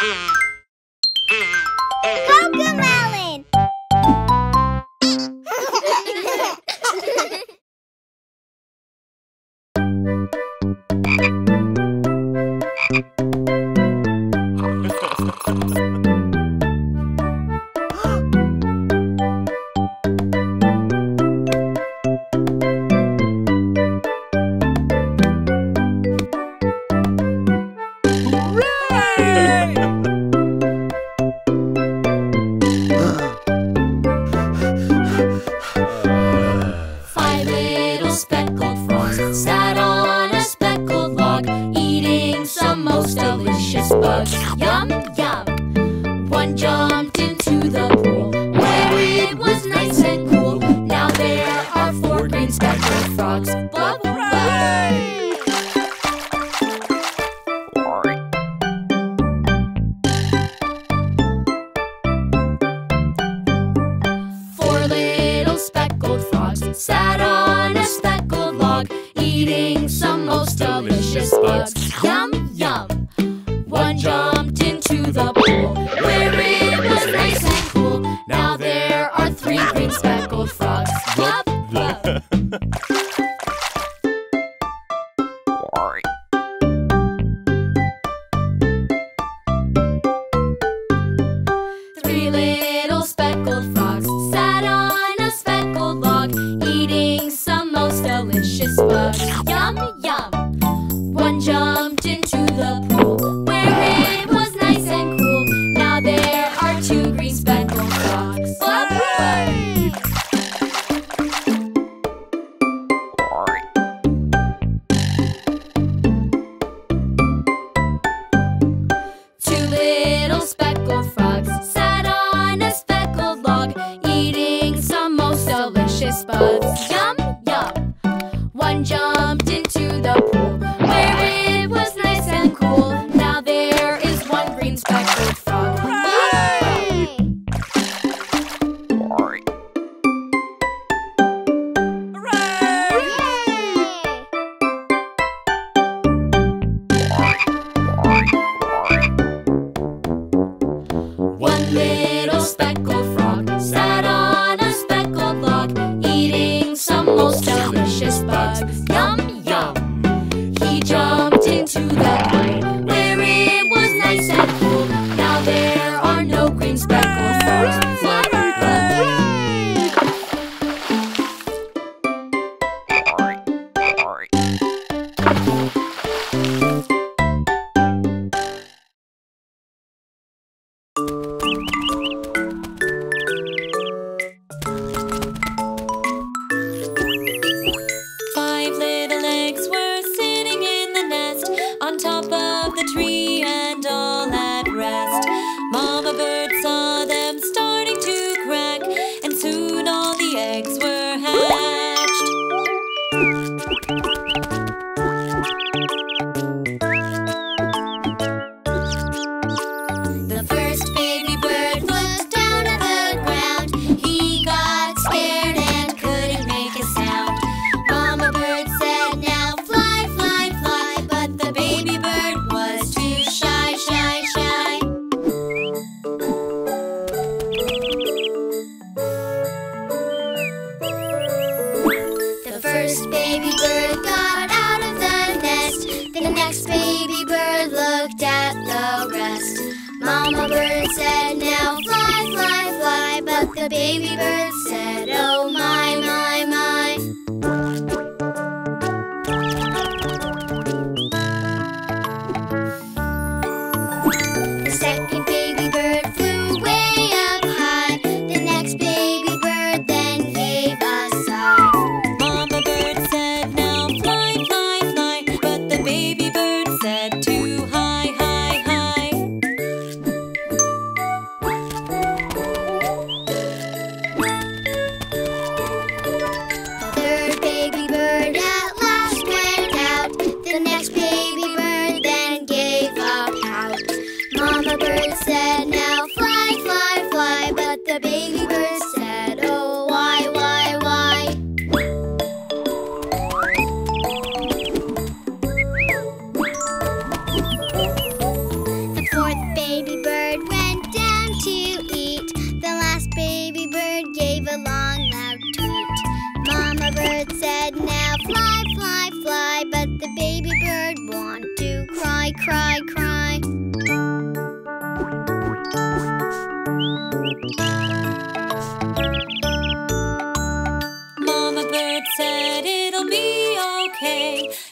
Cocomelon!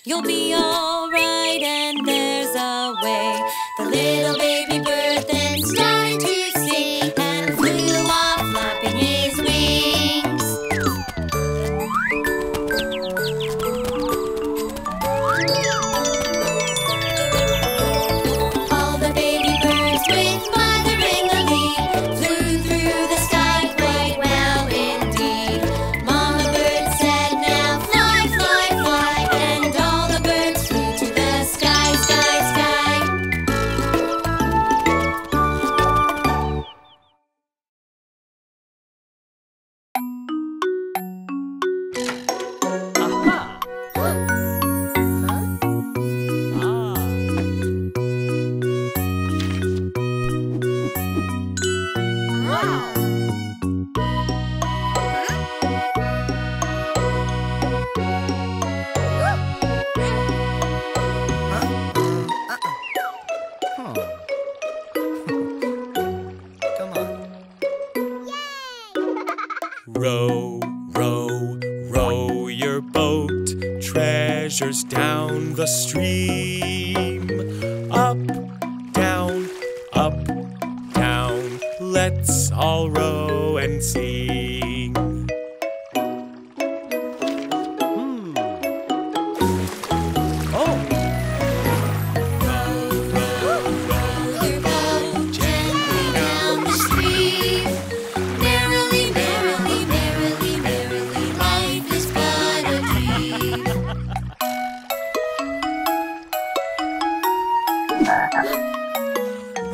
You'll be all right, and there's a way. The little baby bird then started to sing and flew off, flapping his wings. All the baby birds with down the stream, up, down, up, down. Let's all row and sing. Row, row, your boat gently down the stream. Merrily, merrily, merrily, merrily, life is but a dream.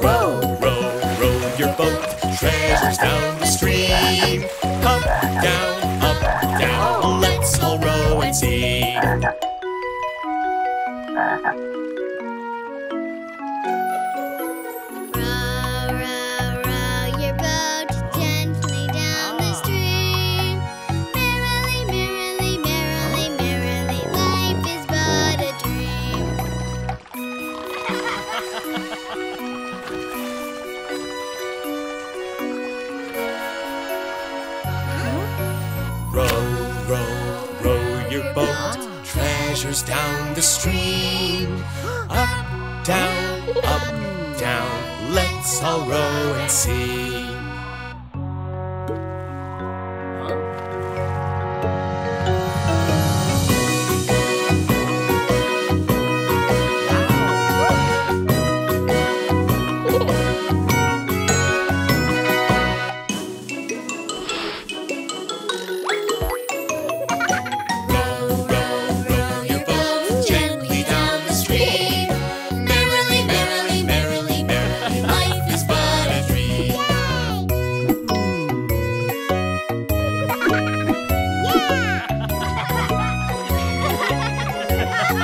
Row, row, row your boat, treasures down the stream. Up, down, up, down, let's all row and sing. Row, row, row your boat gently down the stream. Merrily, merrily, merrily, merrily, life is but a dream. Boat, treasures down the stream. Up, down, up, down.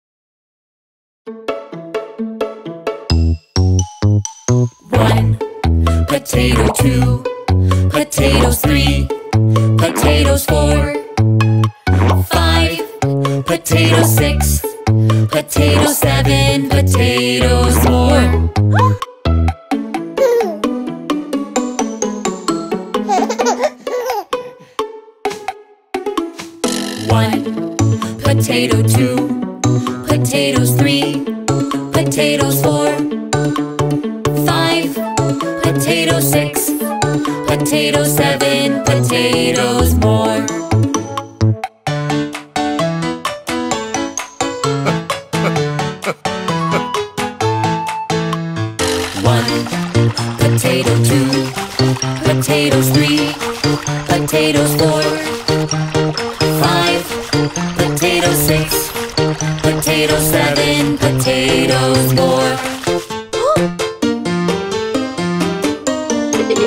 Let's all row and sing. Potato 2, potatoes 3, potatoes 4, 5, potato 6, potato 7, potatoes more. One, potato 2, potatoes 3, potatoes 4. Potato 6, potato 7, potatoes more. One, potato 2, potatoes 3, potatoes 4, 5, potato 6, potato 7, potatoes more.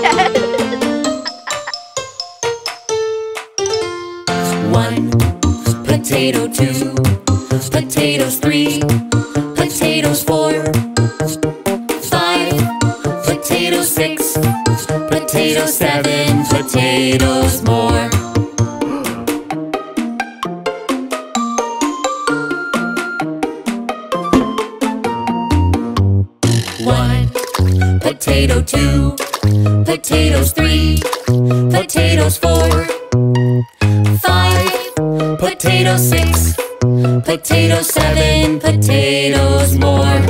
Potato 2, potatoes 3, potatoes 4, 5, potato 6, potato 7, potatoes more. 1, potato 2, potatoes 3, potatoes 4, 5, potato 6, potato 7, potatoes more.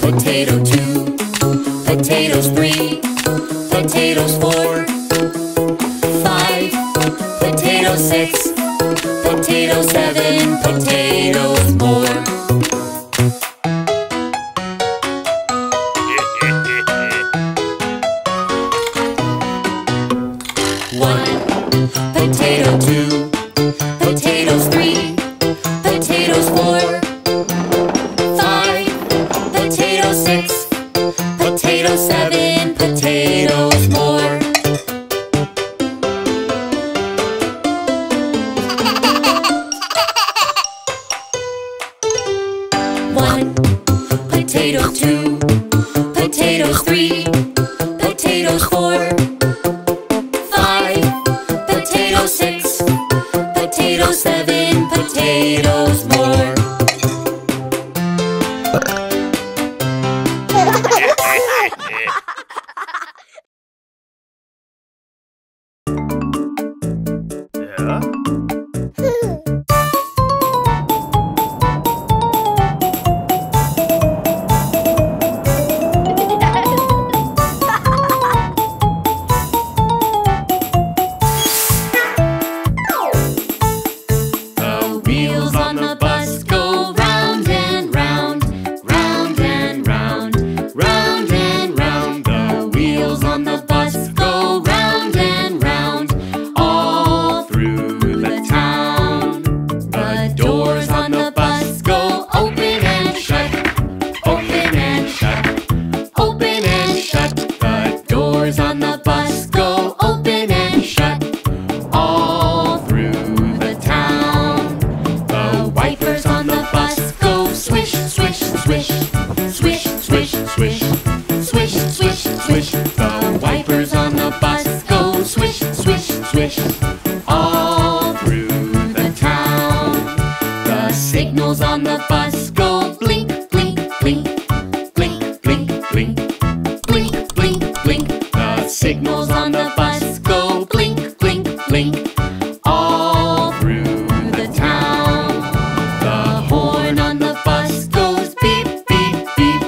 Potato 2, potatoes 3, potatoes 4, 5, potato 6, potato 7, potatoes more. Potato 2, potatoes 3, potatoes 4. Potato 7, potatoes more. Potato 2, potatoes 3, potatoes 4, 5, potato 6, potato 7, potatoes more. The wipers on the bus go swish, swish, swish, all through the town. The signals on the bus go blink, blink, blink, blink, blink, blink, blink, blink, blink. The signals on the bus go blink, blink, blink, all through the town. The horn on the bus goes beep, beep, beep.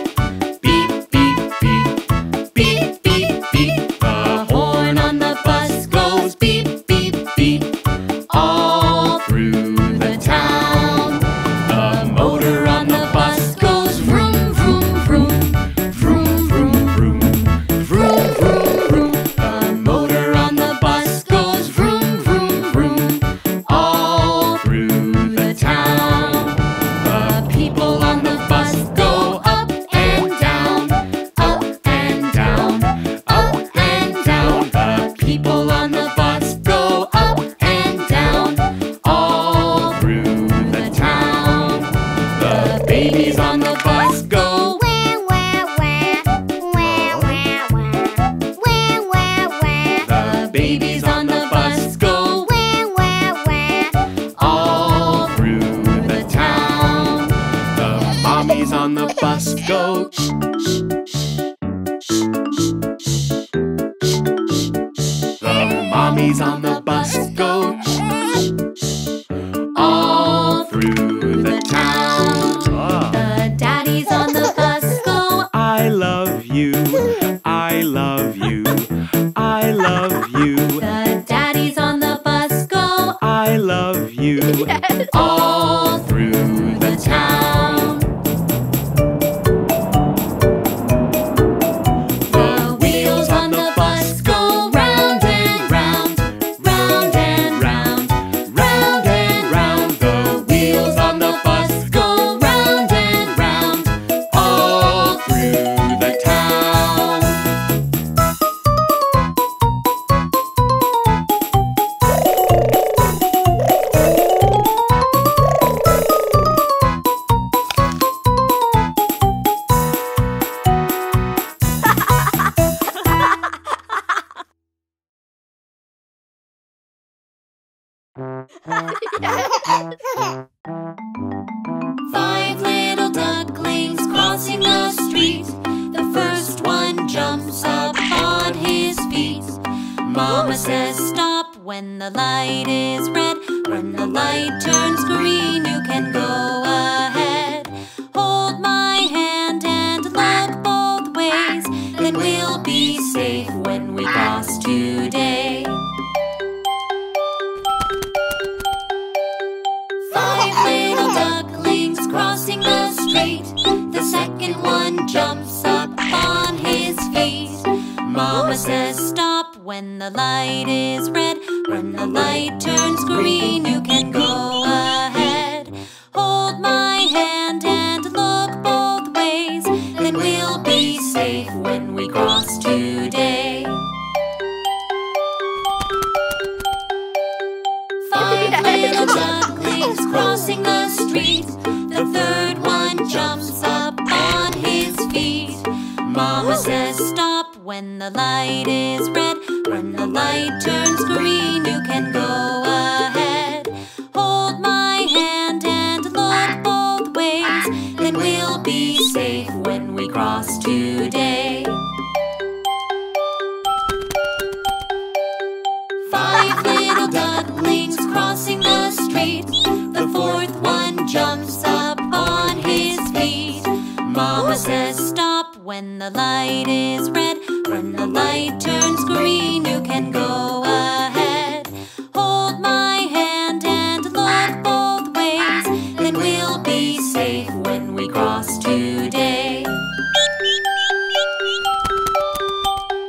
Babies on the bus go wah, wah, wah, wah, wah, wah, wah, wah, wah. The babies on the bus go wah, wah, wah, all through the town. The mommies on the bus go shh, shh, shh, shh, shh. The mommies on the bus go shh, shh, all through the town. I love you, I love you. The daddies on the bus go I love you, yes, all through the town. The wheels on the bus go round and round, round and round, round and round. The wheels on the bus go round and round, all through the town. Five little ducklings crossing the street. jumps up on his feet. Mama says stop when the light is red. When the light turns green, you can go ahead. Hold my hand and look both ways, then we'll be safe when we cross today. Five little ducklings crossing the street. The second one jumps up on his feet. Mama says stop when the light is red. When the light turns green, you can go ahead. Hold my hand and look both ways, then we'll be safe when we cross today. Five little ducklings crossing the street. The third one jumps up on his feet. Mama says stop when the light is red. When the light turns green, you can go ahead. Hold my hand and look both ways, then we'll be safe when we cross today. Five little ducklings crossing the street. The fourth one jumps up on his feet. Mama says stop when the light is red. When the light turns green, you can go ahead. Hold my hand and look both ways, then we'll be safe when we cross today. Five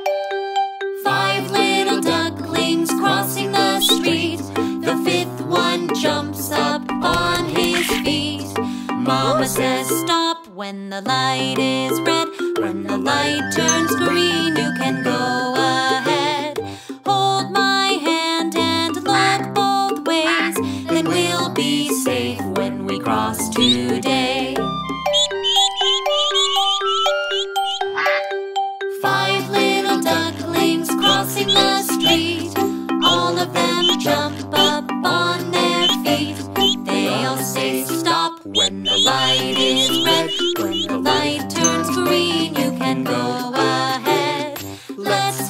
little ducklings crossing the street. The fifth one jumps up on his feet. Mama says stop when the light is red. When the light turns green, you can go ahead. Hold my hand and look both ways, then we'll be safe when we cross today. Five little ducklings crossing the street. All of them jump up on their feet. They all say stop when the light is red. When the light turns green, you can go ahead. Let's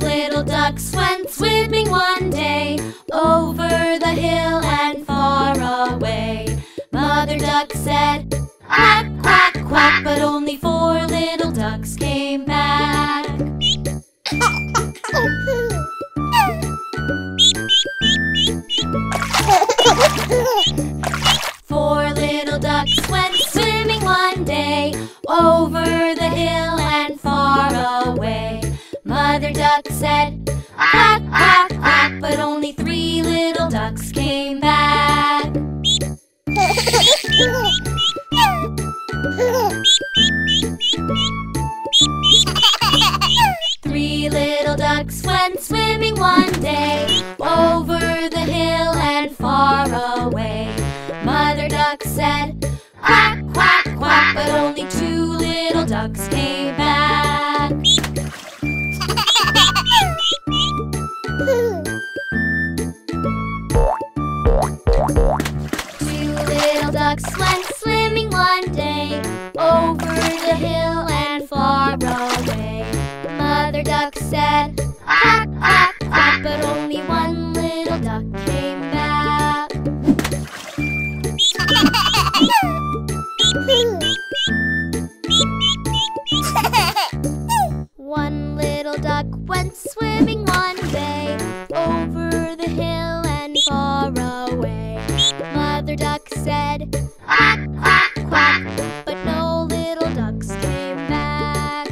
five little ducks went swimming one day, over the hill and far away. Mother duck said, quack, quack, quack, but only four little ducks came back. Four little ducks went swimming one day, over the hill and far away. Mother duck said, quack, quack, quack, but only three little ducks came back. Three little ducks went swimming one day, over the hill and far away. Mother duck said, quack, quack, quack, but only two little ducks came back. Two little ducks went swimming one day, over the hill and far away. Mother duck said, quack, quack, quack, but only one little duck came back. One little duck went swimming one day, over the hill and far away. Mother duck said, quack, quack, quack, but no little ducks came back.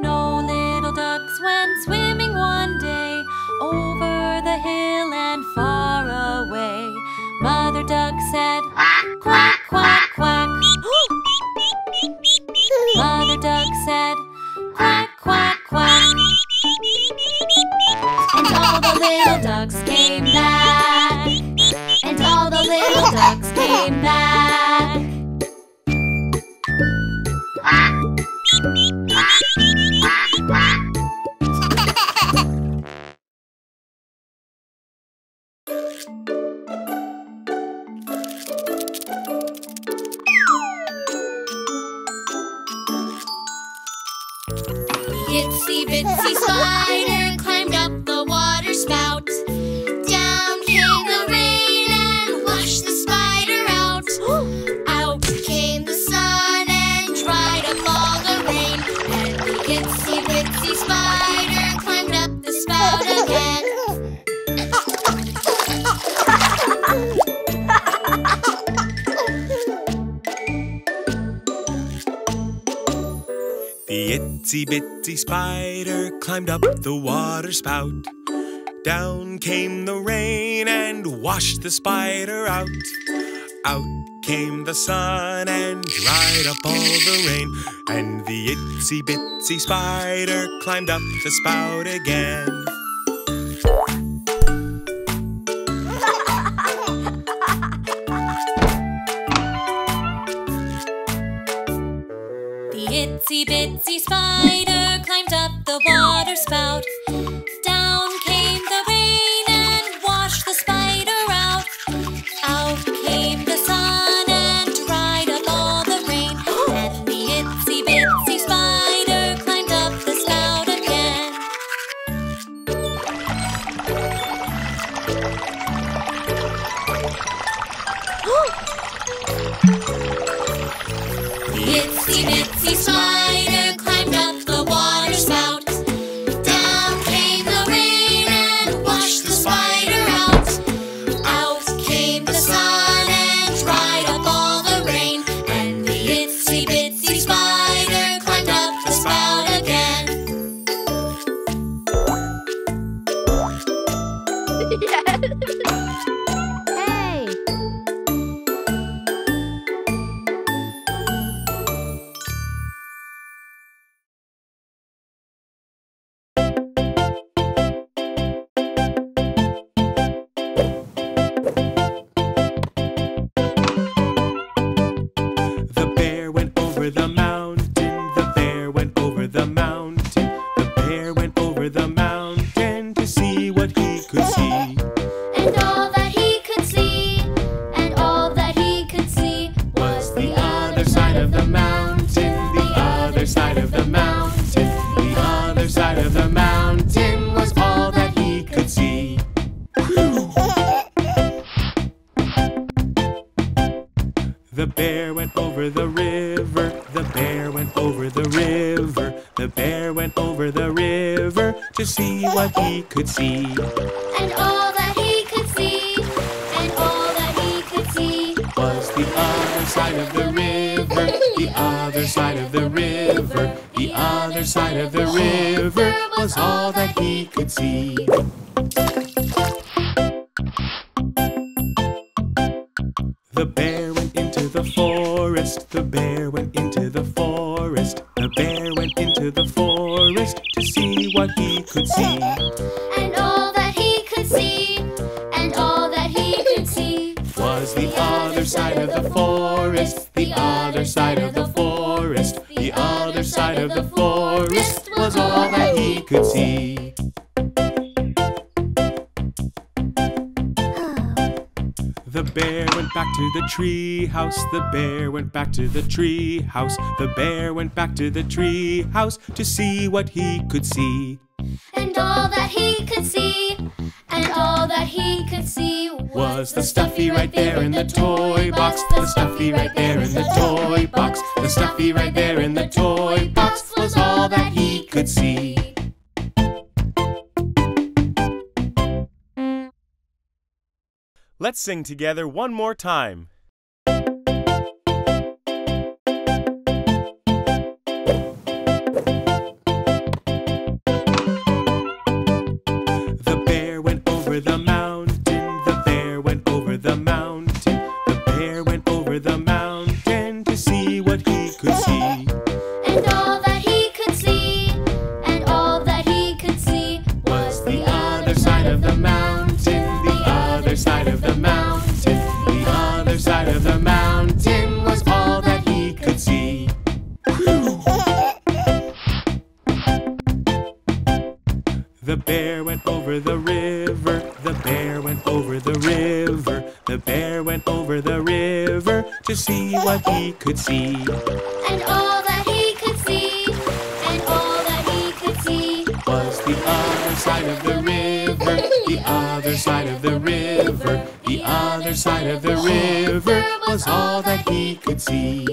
No little ducks went swimming one day, over the hill and far away. Mother duck said, quack, quack, quack, quack. Mother duck said, quack, quack, quack, and all the little ducks came back. And all the little ducks came back. Quack, quack, quack, quack. Itsy bitsy spider climbed up the water spout. Down came the rain and washed the spider out. Out came the sun and dried up all the rain. And the itsy bitsy spider climbed up the spout again. The itsy bitsy spider climbed up the water spout. Down came the rain and washed the spider out. Out came the sun and dried up all the rain. And the itsy bitsy spider climbed up the spout again. Itsy bitsy spider climbed up the water spout. Down came the rain and washed the spider out. Out came the sun and dried up all the rain. And the itsy bitsy spider climbed up the spout again. Itsy bitsy spider climbed up the water spout. Down came of the mountain. The other side of the mountain was all that he could see. The bear went over the river. The bear went over the river. The bear went over the river to see what he could see. And all that he could see, and all that he could see was the other side of the river. The other side of the river. The other side of the river was all that he could see. The bear went into the forest. The bear went into the forest. The bear went into the forest to see what he could see. And all that he could see, and all that he could see was the other side of the forest. The other side of the forest. The other side of the forest was all that he could see. The bear went back to the tree house. The bear went back to the tree house. The bear went back to the tree house to see what he could see. And all that he could see, and all that he could see was the stuffy right there in the toy box. The stuffy right there in the toy box. The stuffy right there in the toy box was all that he could see. Let's sing together one more time. The bear went over the mountain. The bear went over the mountain. The bear went over the mountain to see what he could see. And all that he could see, and all that he could see was the other side of the mountain. The other side of the mountain, the other side of the mountain was all that he could see. The bear went over the river. The bear went over the river. The bear went over the river to see what he could see. And all that he could see, and all that he could see was the other side of the river. The other side of the river. The other side of the river was all that he could see.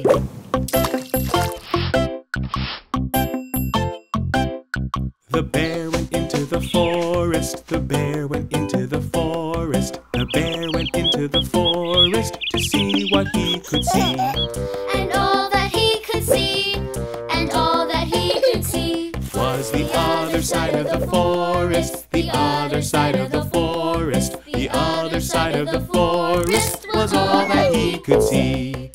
The bear went into the forest. The bear went into the forest. The bear went into the forest to see what he could see. And all that he could see, and all that he could see was the other side of the forest. The other side of the forest. The other side of the forest was all that he could see.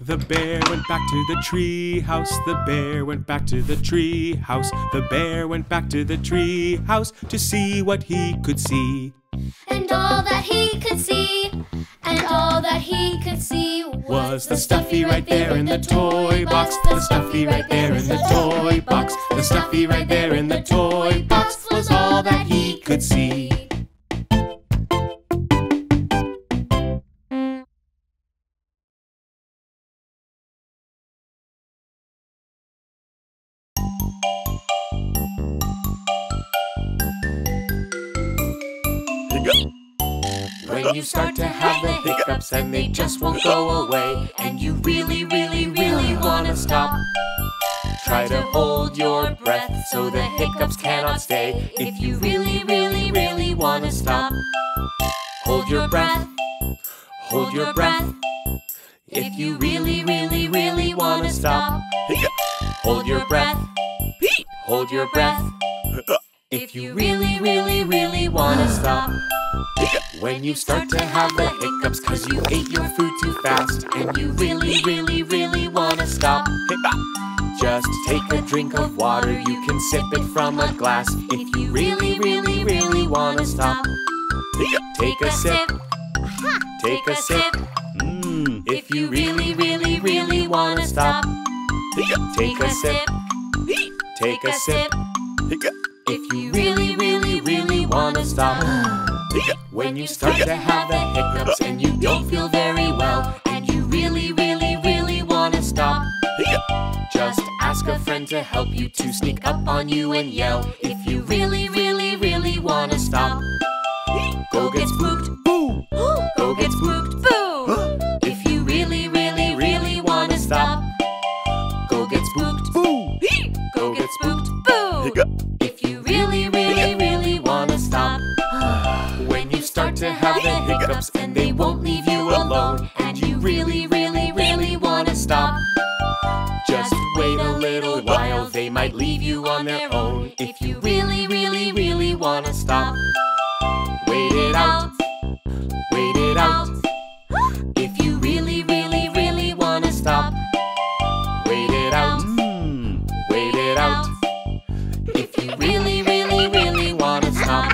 The bear went back to the tree house. The bear went back to the tree house. The bear went back to the tree house to see what he could see. And all that he could see, and all that he could see was the stuffy right there in the toy box. The stuffy right there in the toy box. The stuffy right there in the toy box was all that he could see. When you start to have the hiccups and they just won't go away, and you really, really, really want to stop, try to hold your breath so the hiccups cannot stay. If you really, really, really want to stop, hold your breath, hold your breath. If you really, really, really want to stop, hold your breath, hold your breath. If you really, really, really want to stop. When you start to have the hiccups 'cause you ate your food too fast, and you really, really, really want to stop, just take a drink of water. You can sip it from a glass. If you really, really, really want to stop, take a sip, take a sip. If you really, really, really want to stop, take a sip, take a sip. If you really, really, really want to stop. When you start to have the hiccups and you don't feel very well, and you really designed to help you, to sneak up on you and yell if you really, really, really want to stop. Go get spooked, boo! Go get spooked, boo! If you really, really, really want to stop. Go get spooked, boo! Go get spooked, boo! If you really, really, really want to stop. When you start to have the hiccups and they won't leave you alone, and you really, really, really want to stop. Just wait a little while, they might leave you on their own if you really, really, really want to stop. Wait it out, wait it out. If you really, really, really want to stop. Wait it out, wait it out. If you really, really, really want to stop.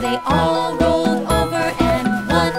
They all rolled over and one fell out.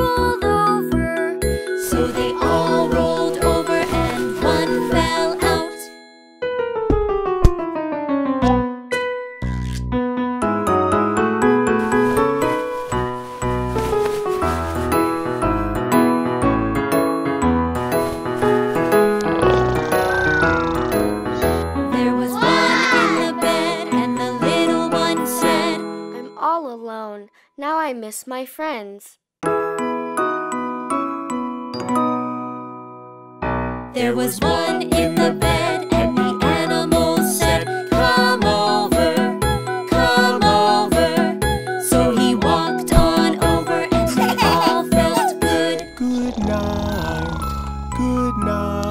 rolled over. So they all rolled over and one fell out. There was one in the bed and the little one said, I'm all alone. Now I miss my friends. There was one in the bed and the animals said, come over, come over. So he walked on over and they all felt good. Good night, good night.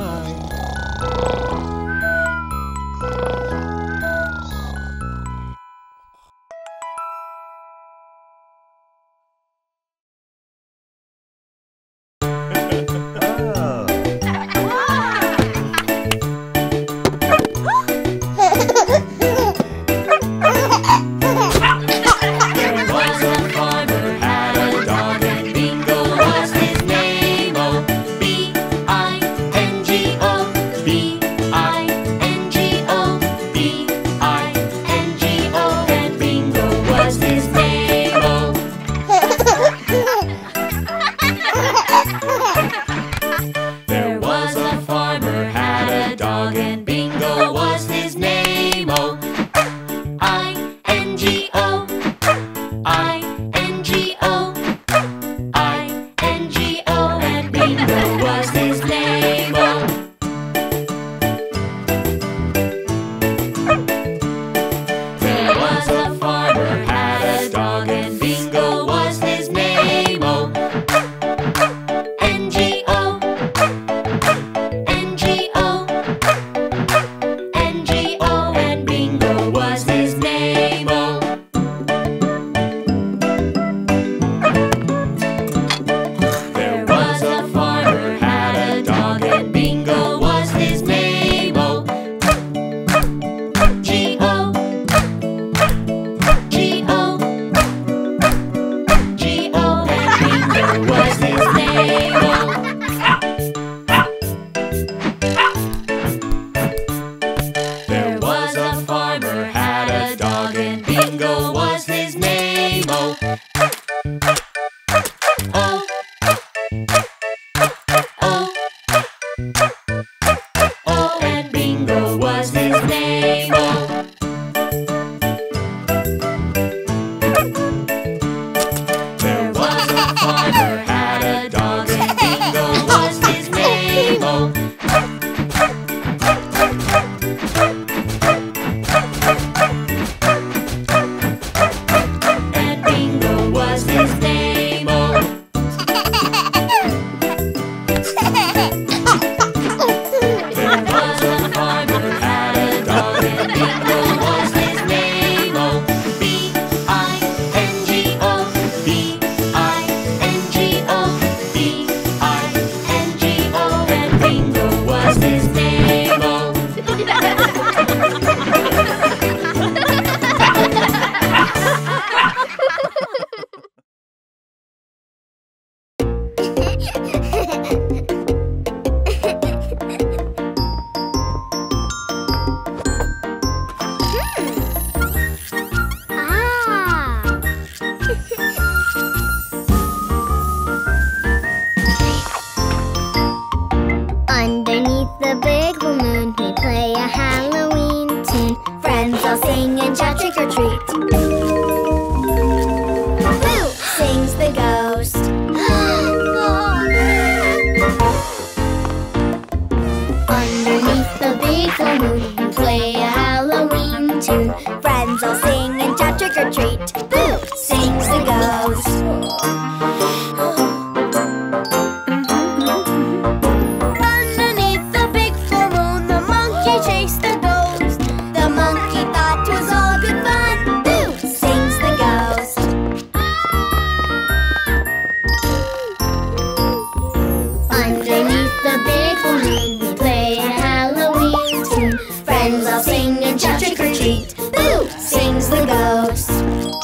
Sings the ghost.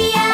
Yeah.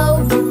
Oh,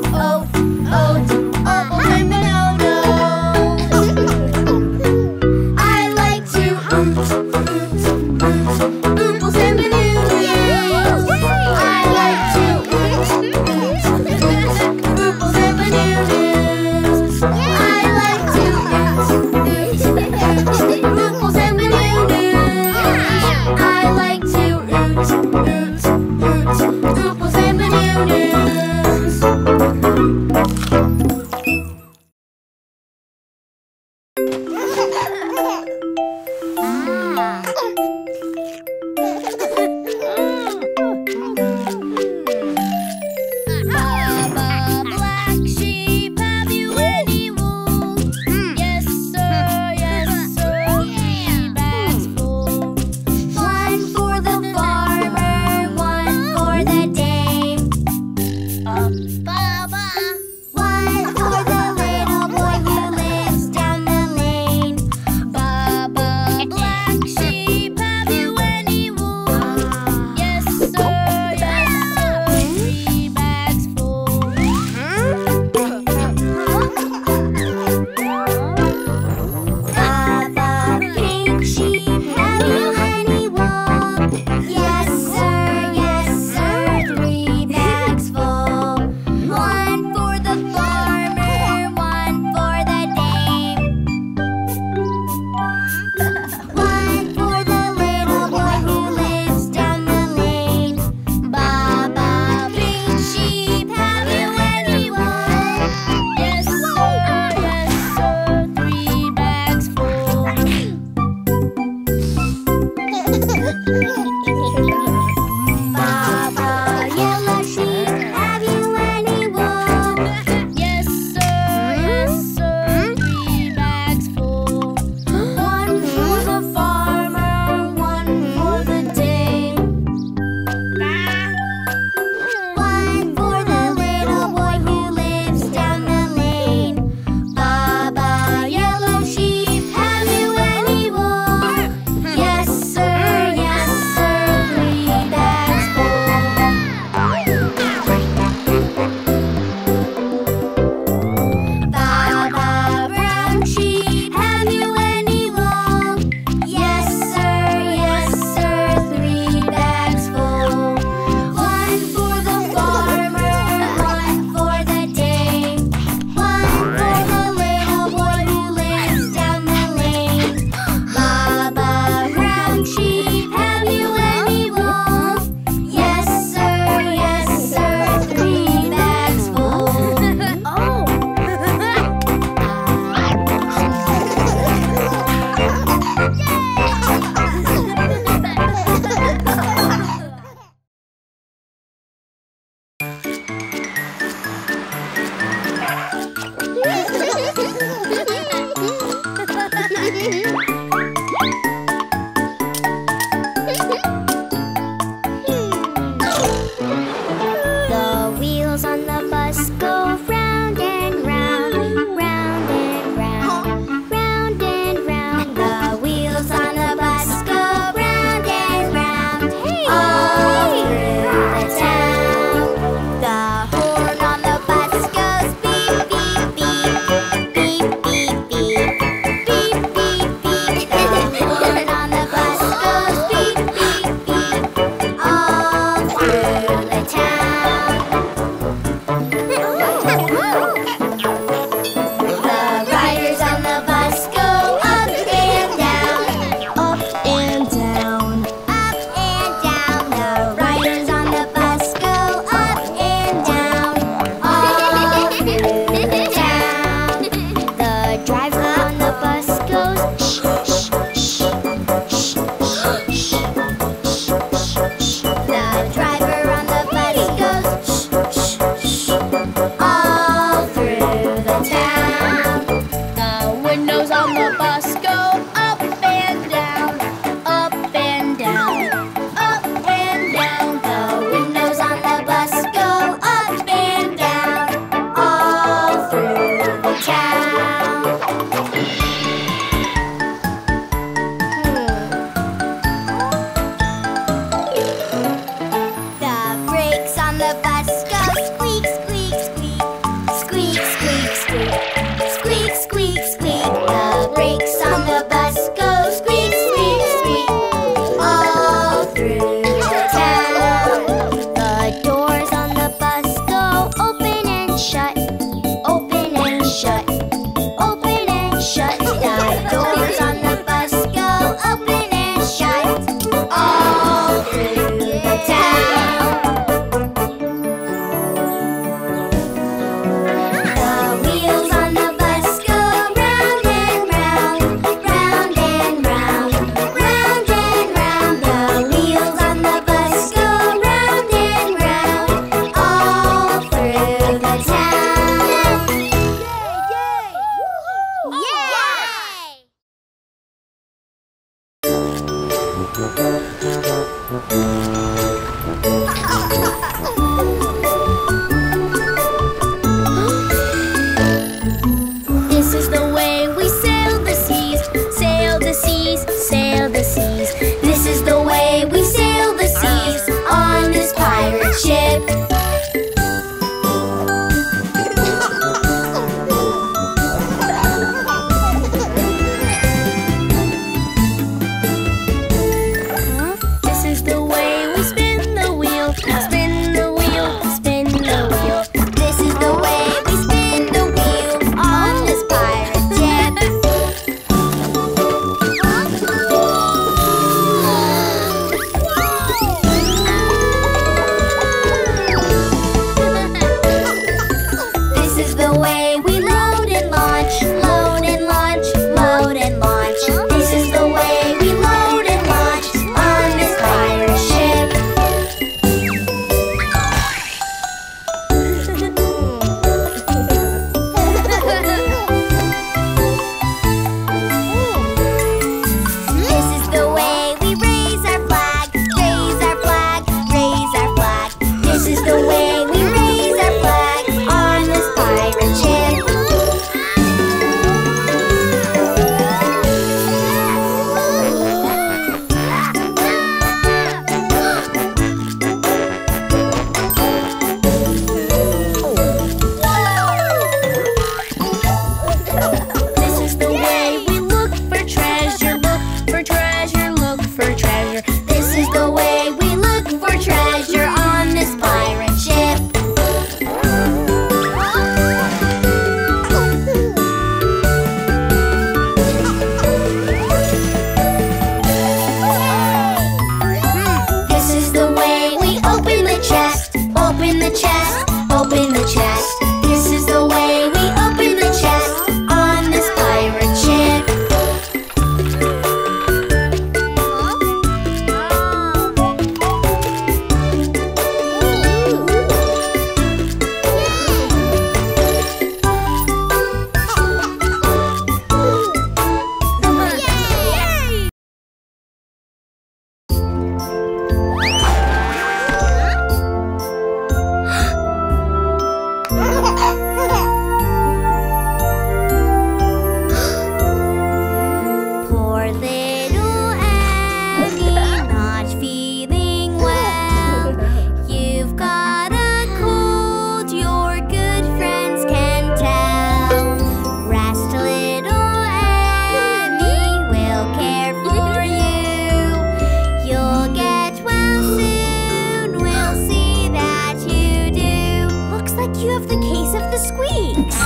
the squeaks.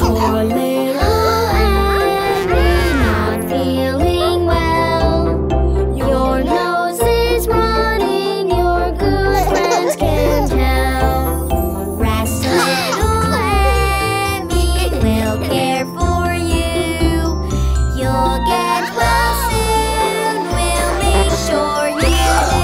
Poor little Abby, not feeling well. Your nose is running, your good friends can tell. Rest, little Abby, we'll care for you. You'll get well soon, we'll make sure you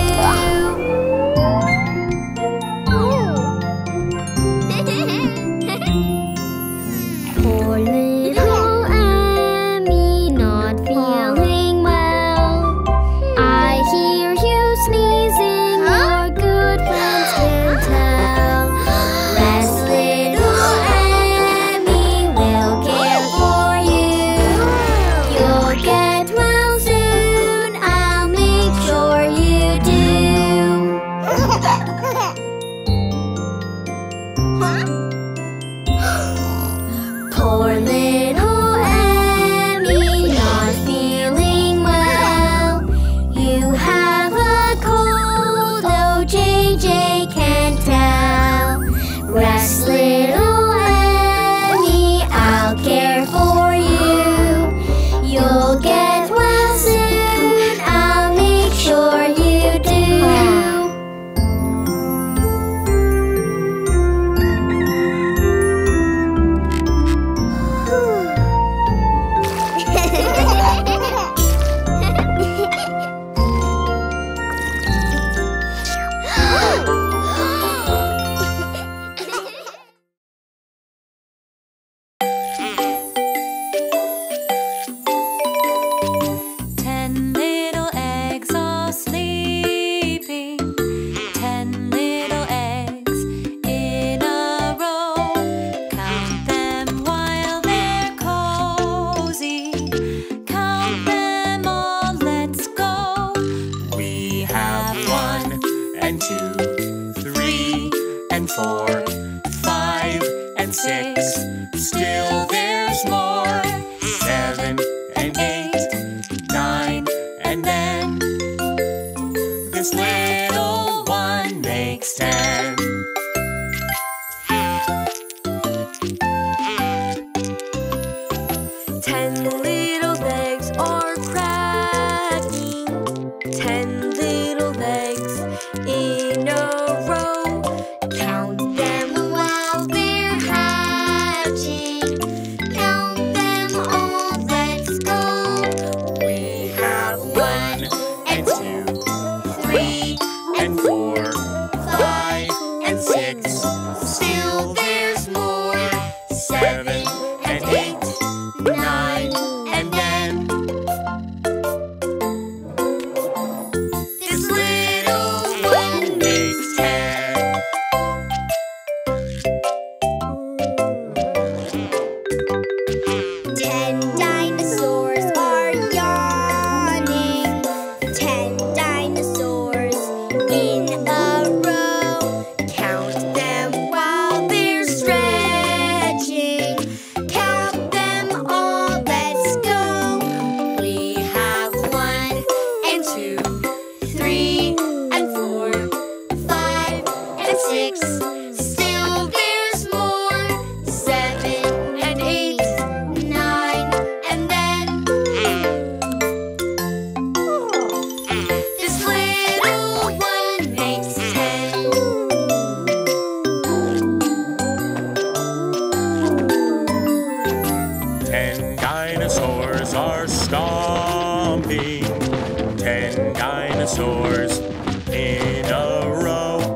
in a row.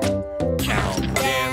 Count them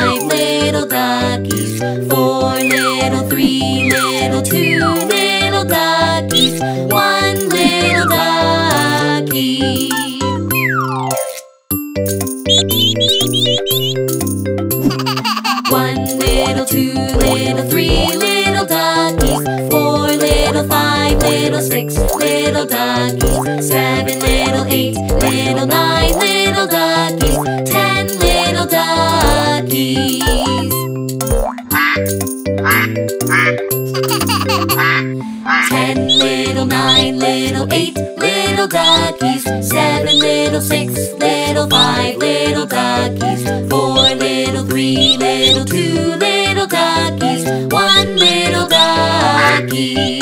5 little duckies, 4 little, 3 little, 2 little duckies, 1 little ducky. Little, 2 little, 3 little duckies, 4 little, 5 little, 6 little duckies, 7 little, 8 little, 9 little duckies, 10 little duckies. 10 little, 9 little, 8 little duckies, 7 little, 6 little, 5 little duckies, 4 little, 3 little, 2 little duckies, 1 little ducky.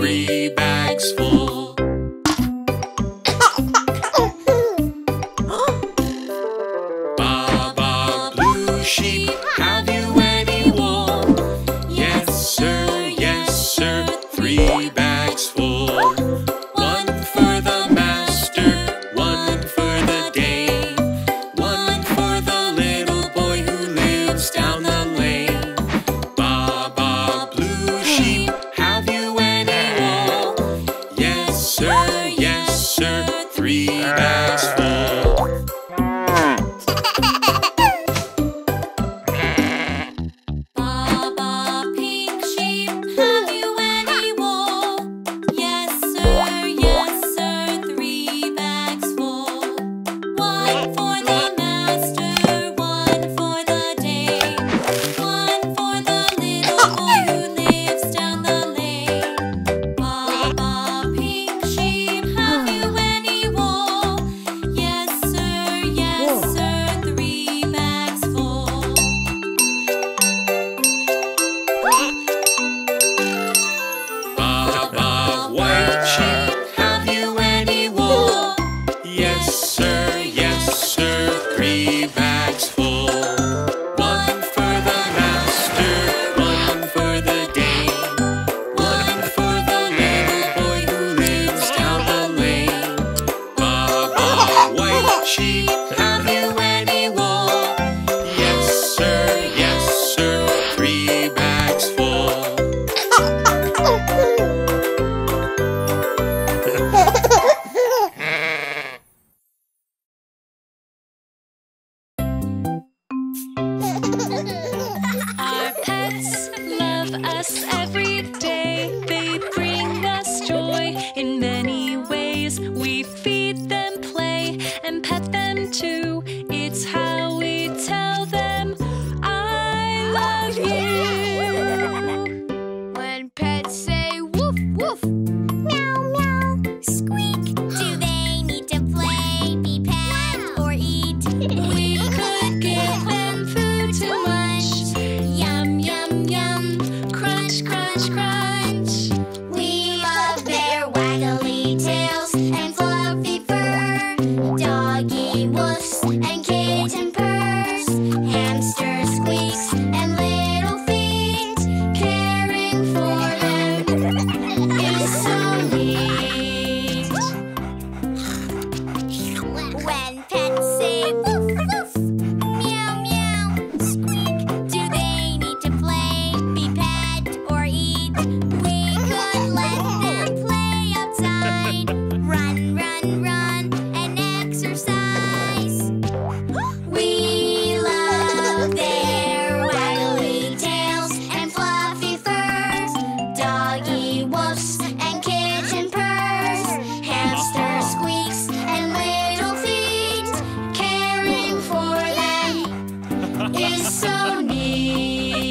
3 bags full, 1 for the master, 1 for the dame, 1 for the little boy who lives down the lane. Baba Black Sheep, have you any wool? Yes sir, 3 bags full. Baba Blue Sheep, have you 3 bags full, 1 for the master, 1 for the dame, 1 for the little boy who lives down the lane. Baba Blue Sheep, have you any wool? Yes sir, 3 bags full. Run, run, run and exercise. is so neat.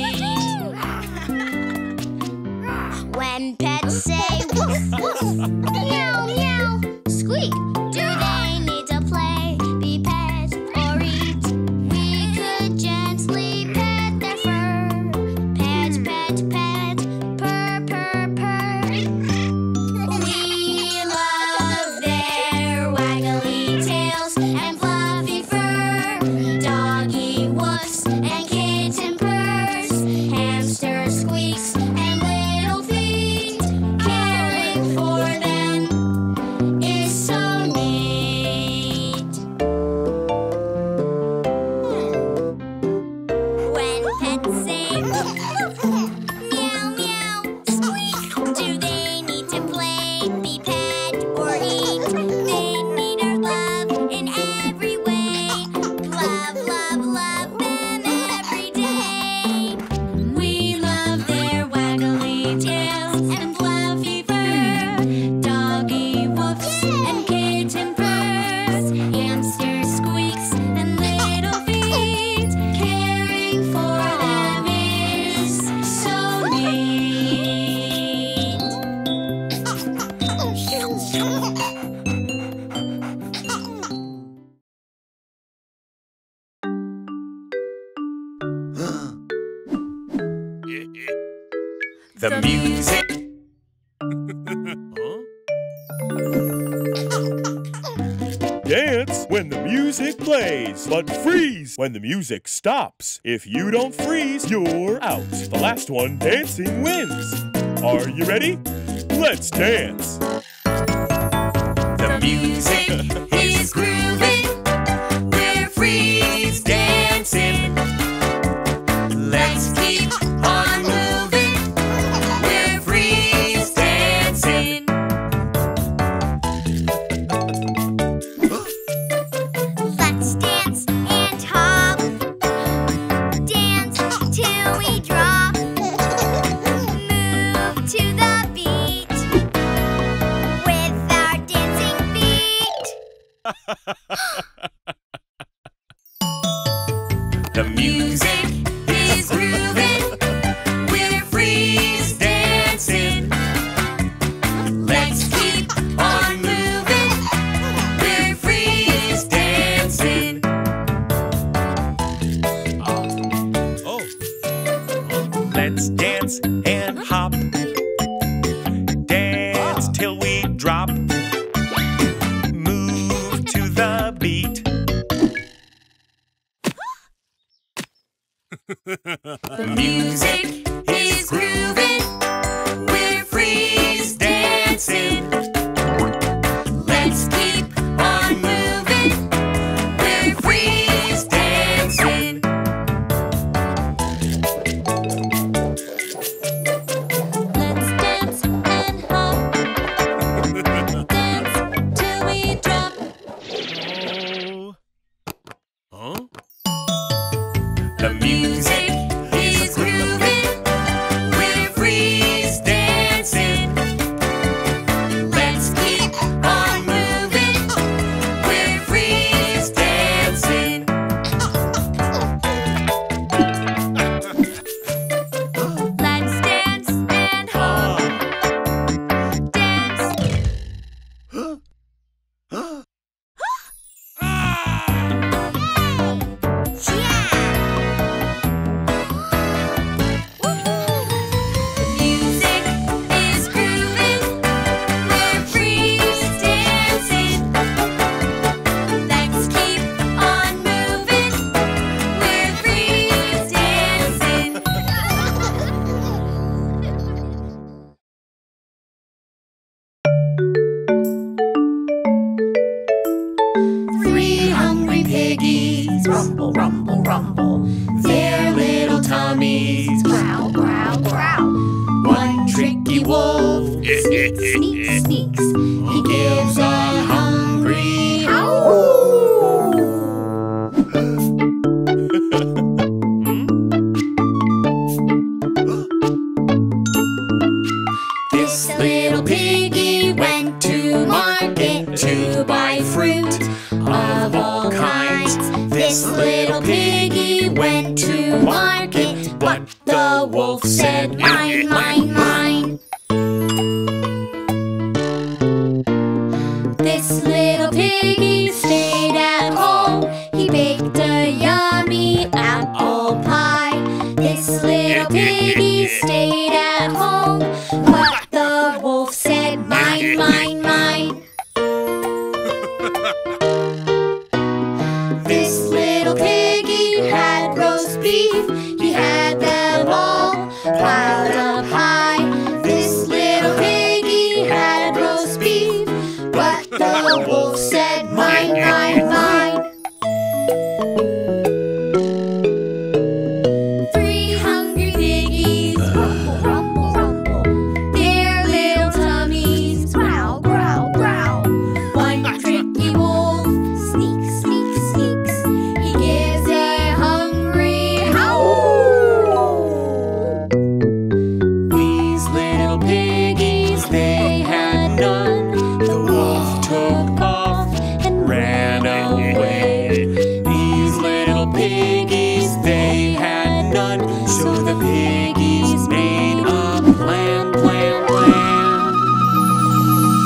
When pets say woof, woof, meow, meow, squeak, do they need to play, be pets, or eat? We could gently pet their fur. Pet, pet, pet, purr, purr, purr. We love their waggly tails and fluffy fur. Doggy woofs and kitten purrs. Hamster squeaks and little feet. Caring for them is so neat. When pets say woof, woof, meow, meow, squeak, do they need to play, be pet, or eat? They need our love in every way. Love, love, love them every day. We love their waggly tails and fluffy fur. Doggy woofs and kitten purrs. Hamster squeaks and little feet. Caring for them is so neat. The music. Dance when the music plays, but freeze when the music stops. If you don't freeze, you're out. The last one dancing wins. Are you ready? Let's dance. The music is grooving. We're freeze dancing. Let's keep on moving. The music is grooving. We're freeze dancing. Let's keep on moving. We're freeze dancing. Let's dance and hop. Dance till we drop. The music is grooving. We're freeze dancing. Let's keep on moving. We're freeze dancing. Let's dance and hop. Dance till we drop. The music is grooving. We're freeze dancing. Let's keep on moving. We're freeze dancing. Let's dance and hop. Dance. Piggies, rumble, rumble, rumble. Their little tummies, growl, growl, growl. One tricky wolf, sneaks, sneaks. He gives a hungry howl. This little piggy went to market to buy fruit of all kinds. This little piggy went to This little piggy had roast beef. He had them all piled up high. This little piggy had roast beef, but the wolf said, mine, mine, mine. 3 hungry piggies, rumble, rumble, rumble. Their little tummies, growl, growl, growl. One tricky wolf sneaks, sneaks, sneaks. He gives a hungry howl. These little piggies, they had none. The wolf took off and ran away. These little piggies, they had none. So the piggies made a plan, plan, plan.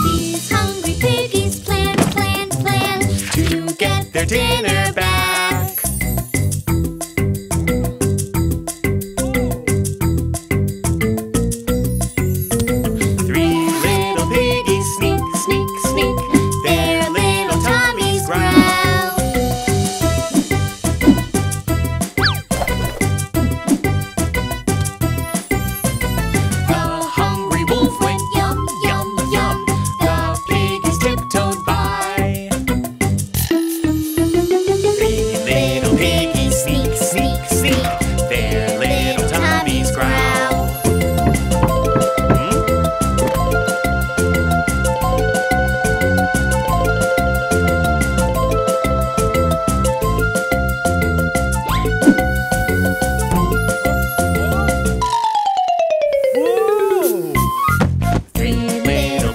These hungry piggies planned, planned, planned to get their dinner back. Three little piggies sneak, sneak, sneak. Their little tummies growl. The hungry wolf went yum, yum, yum. The piggies tiptoed by. Three little piggies sneak, sneak, sneak. Their little tummies growl. Three little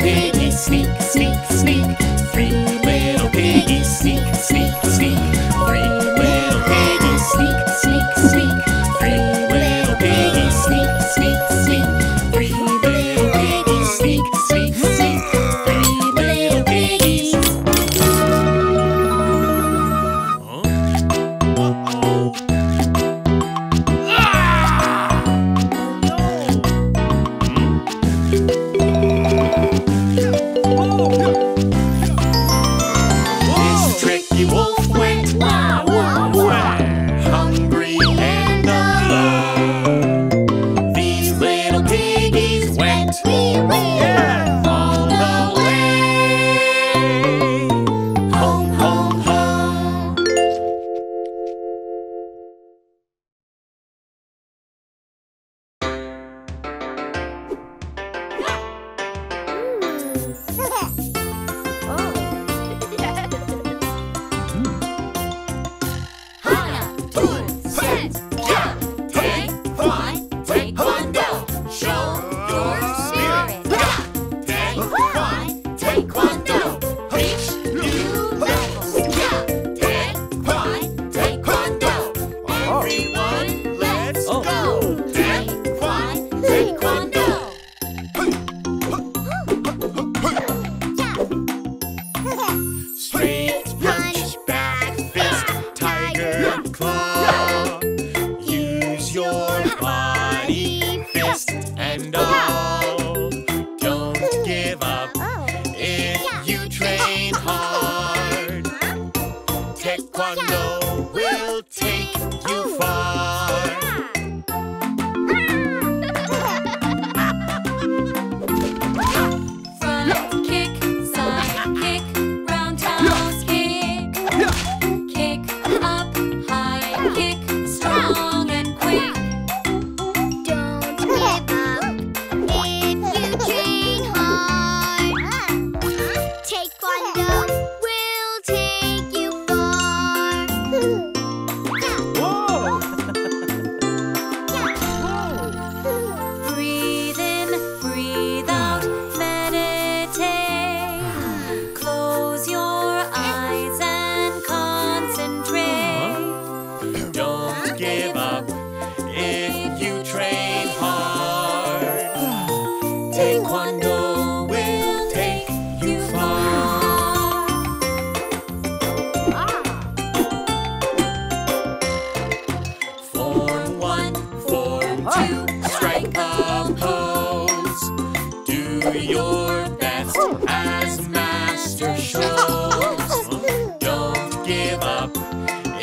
piggies sneak, sneak, sneak. Three little piggies sneak, sneak, sneak. Three little piggies sneak, sneak, sneak. Three little piggies sneak, sneak, sneak. Three little piggies sneak, sneak, sneak. Three little piggies. This tricky wolf went wah, wah, wah, hungry and alone. These little piggies went wee, wee, all the way home, home, home. Taekwondo will take you far. Front kick, side kick, roundhouse kick. Kick up, high kick, strong and quick. Don't give up if you train hard. Taekwondo will take you. Taekwondo will take you far.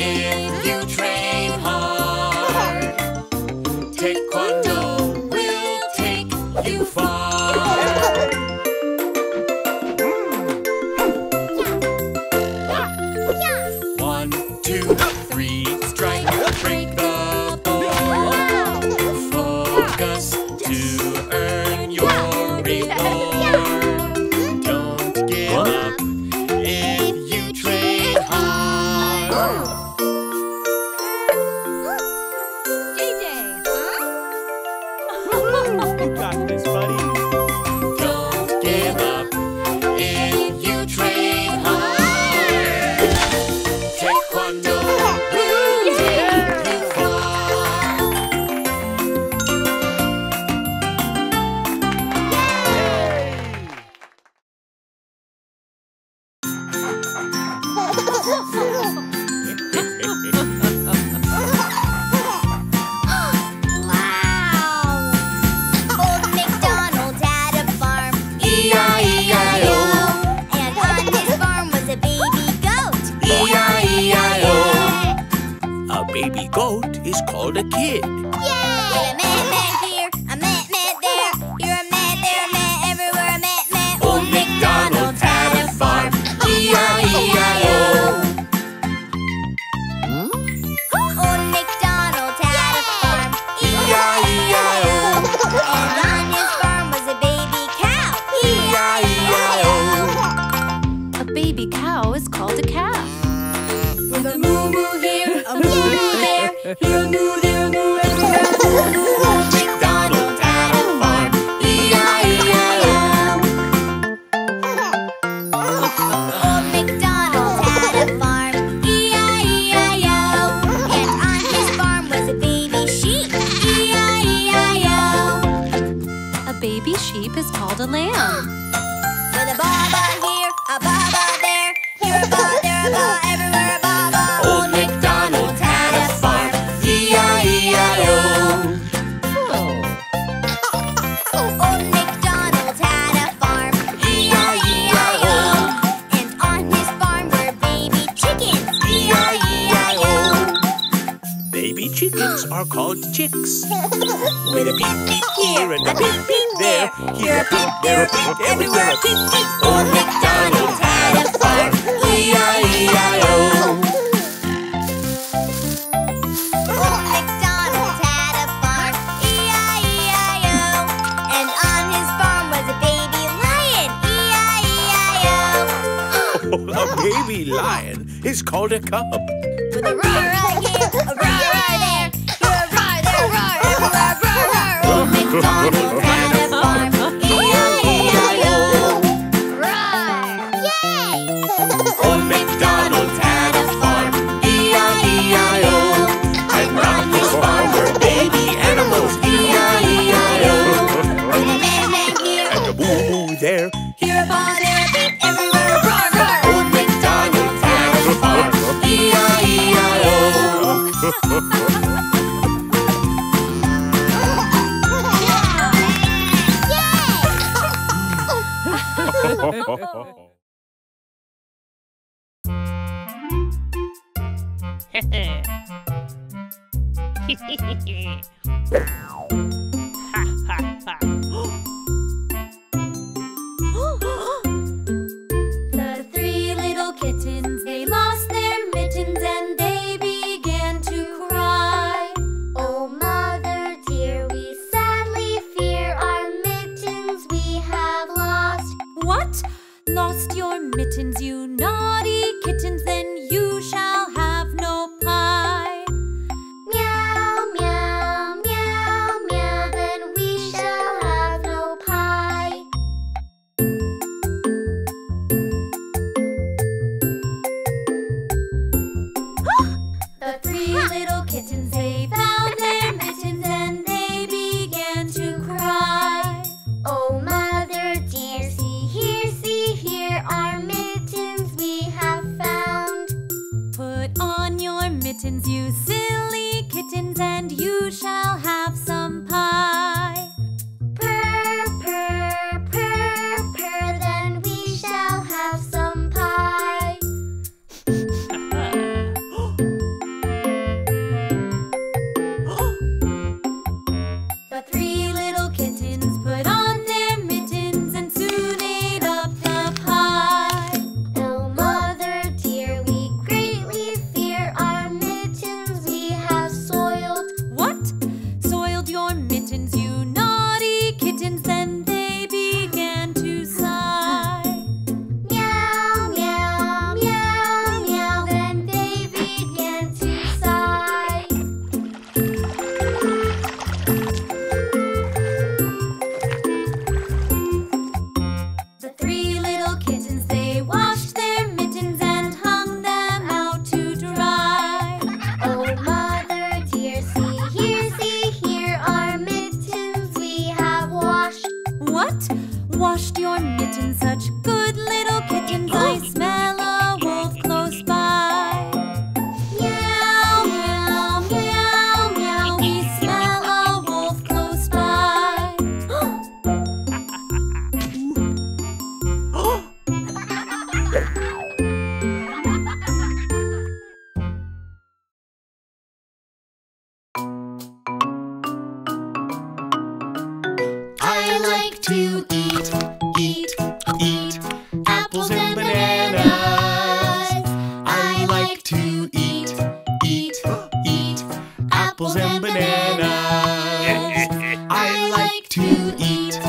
if you train hard. Taekwondo will take you far. One, two, three, strike, break the ball. Focus to earn your reward. Don't give up. to eat, eat, eat apples and bananas. I like to eat, eat, eat apples and bananas. I like to eat,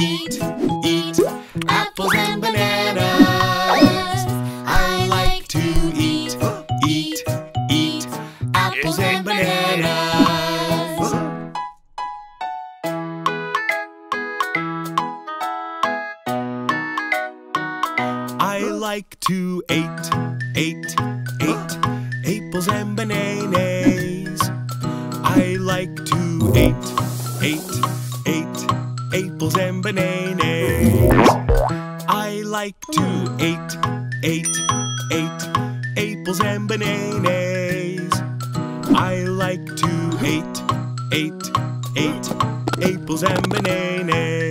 eat, eat apples and bananas. I like to eat, eat, eat apples and bananas. I like to eat, eat, eat apples and bananas. I like to eat, eat, eat apples and bananas. I like to eat, eat, eat apples and bananas. I like to eat, eat, eat apples and bananas.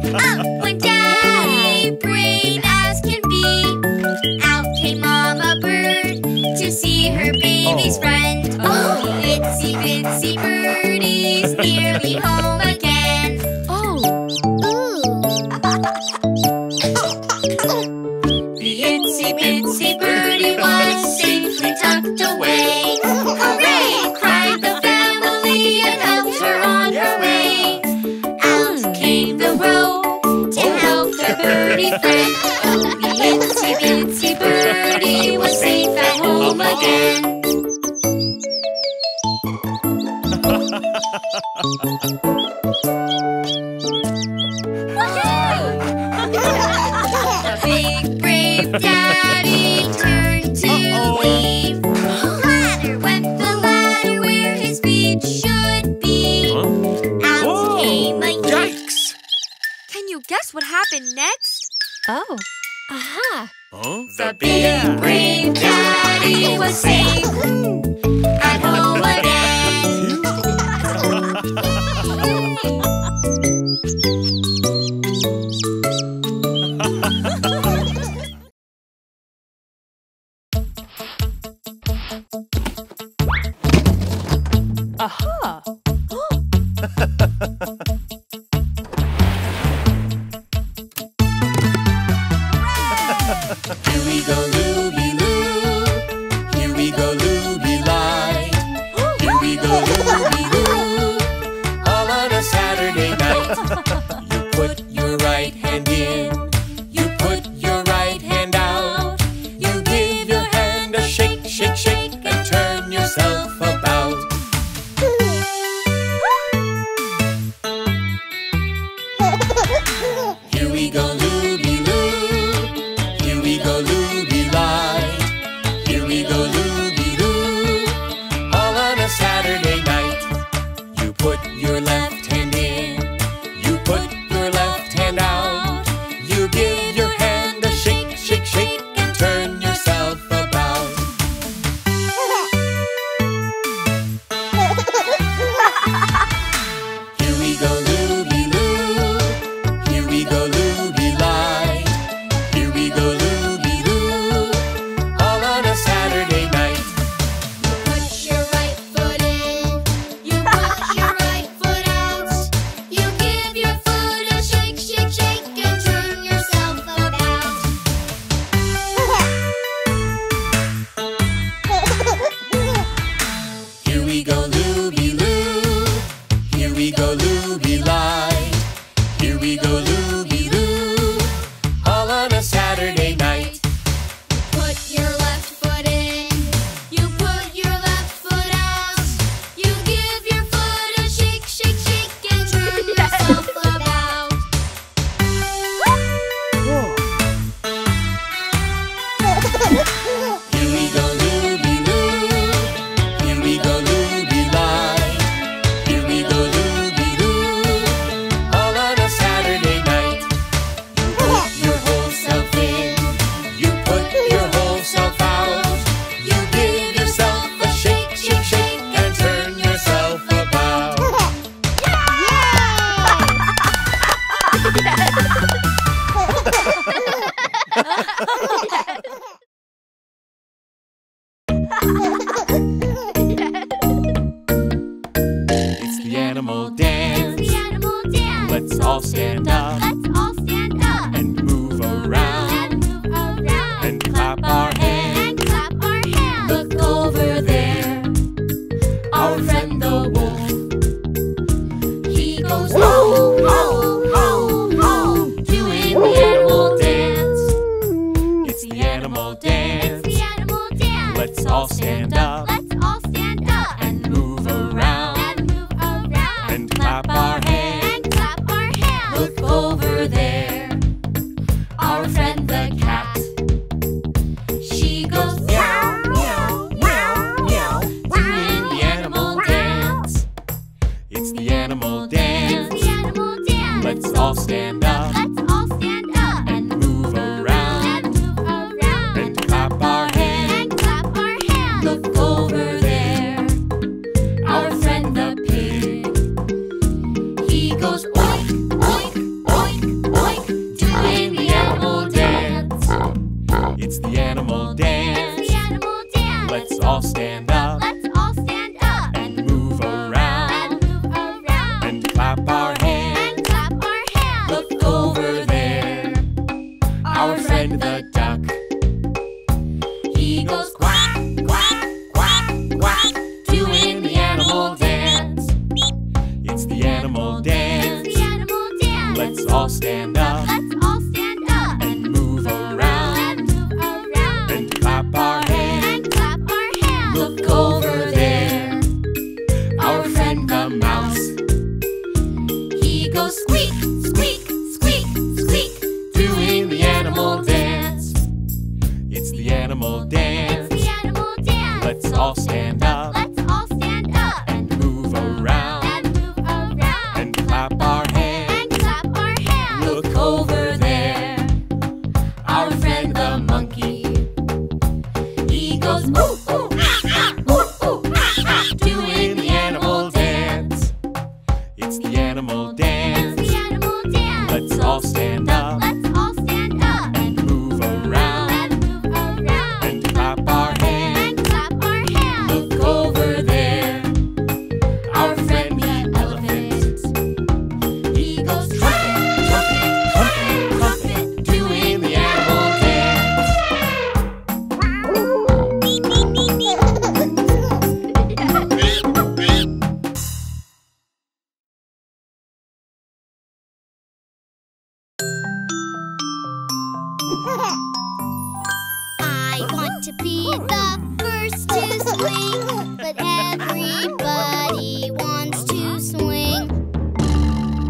Up went Daddy, brave as can be. The big brave daddy turned to leave. Ladder went the ladder where his feet should be. Out came a yikes! Can you guess what happened next? Oh, aha! Huh? The big brave daddy was safe at home again. Aha! Here we go, looby-loo. Here we go, looby-lie. Here we go, looby-loo. All on a Saturday night. You put your right hand in. You put your right hand out. You give your hand a shake, shake, shake, and turn yourself about. Here we go, looby-loo. we go squeak, squeak, squeak, squeak, doing the animal dance. It's the animal dance. It's the animal dance. Let's all stand up. Let's all stand up and move around. And move around. And clap our hands. And clap our hands. Look over there. Our friend the monkey. He goes ooh, ooh. I want to be the first to swing, but everybody wants to swing. When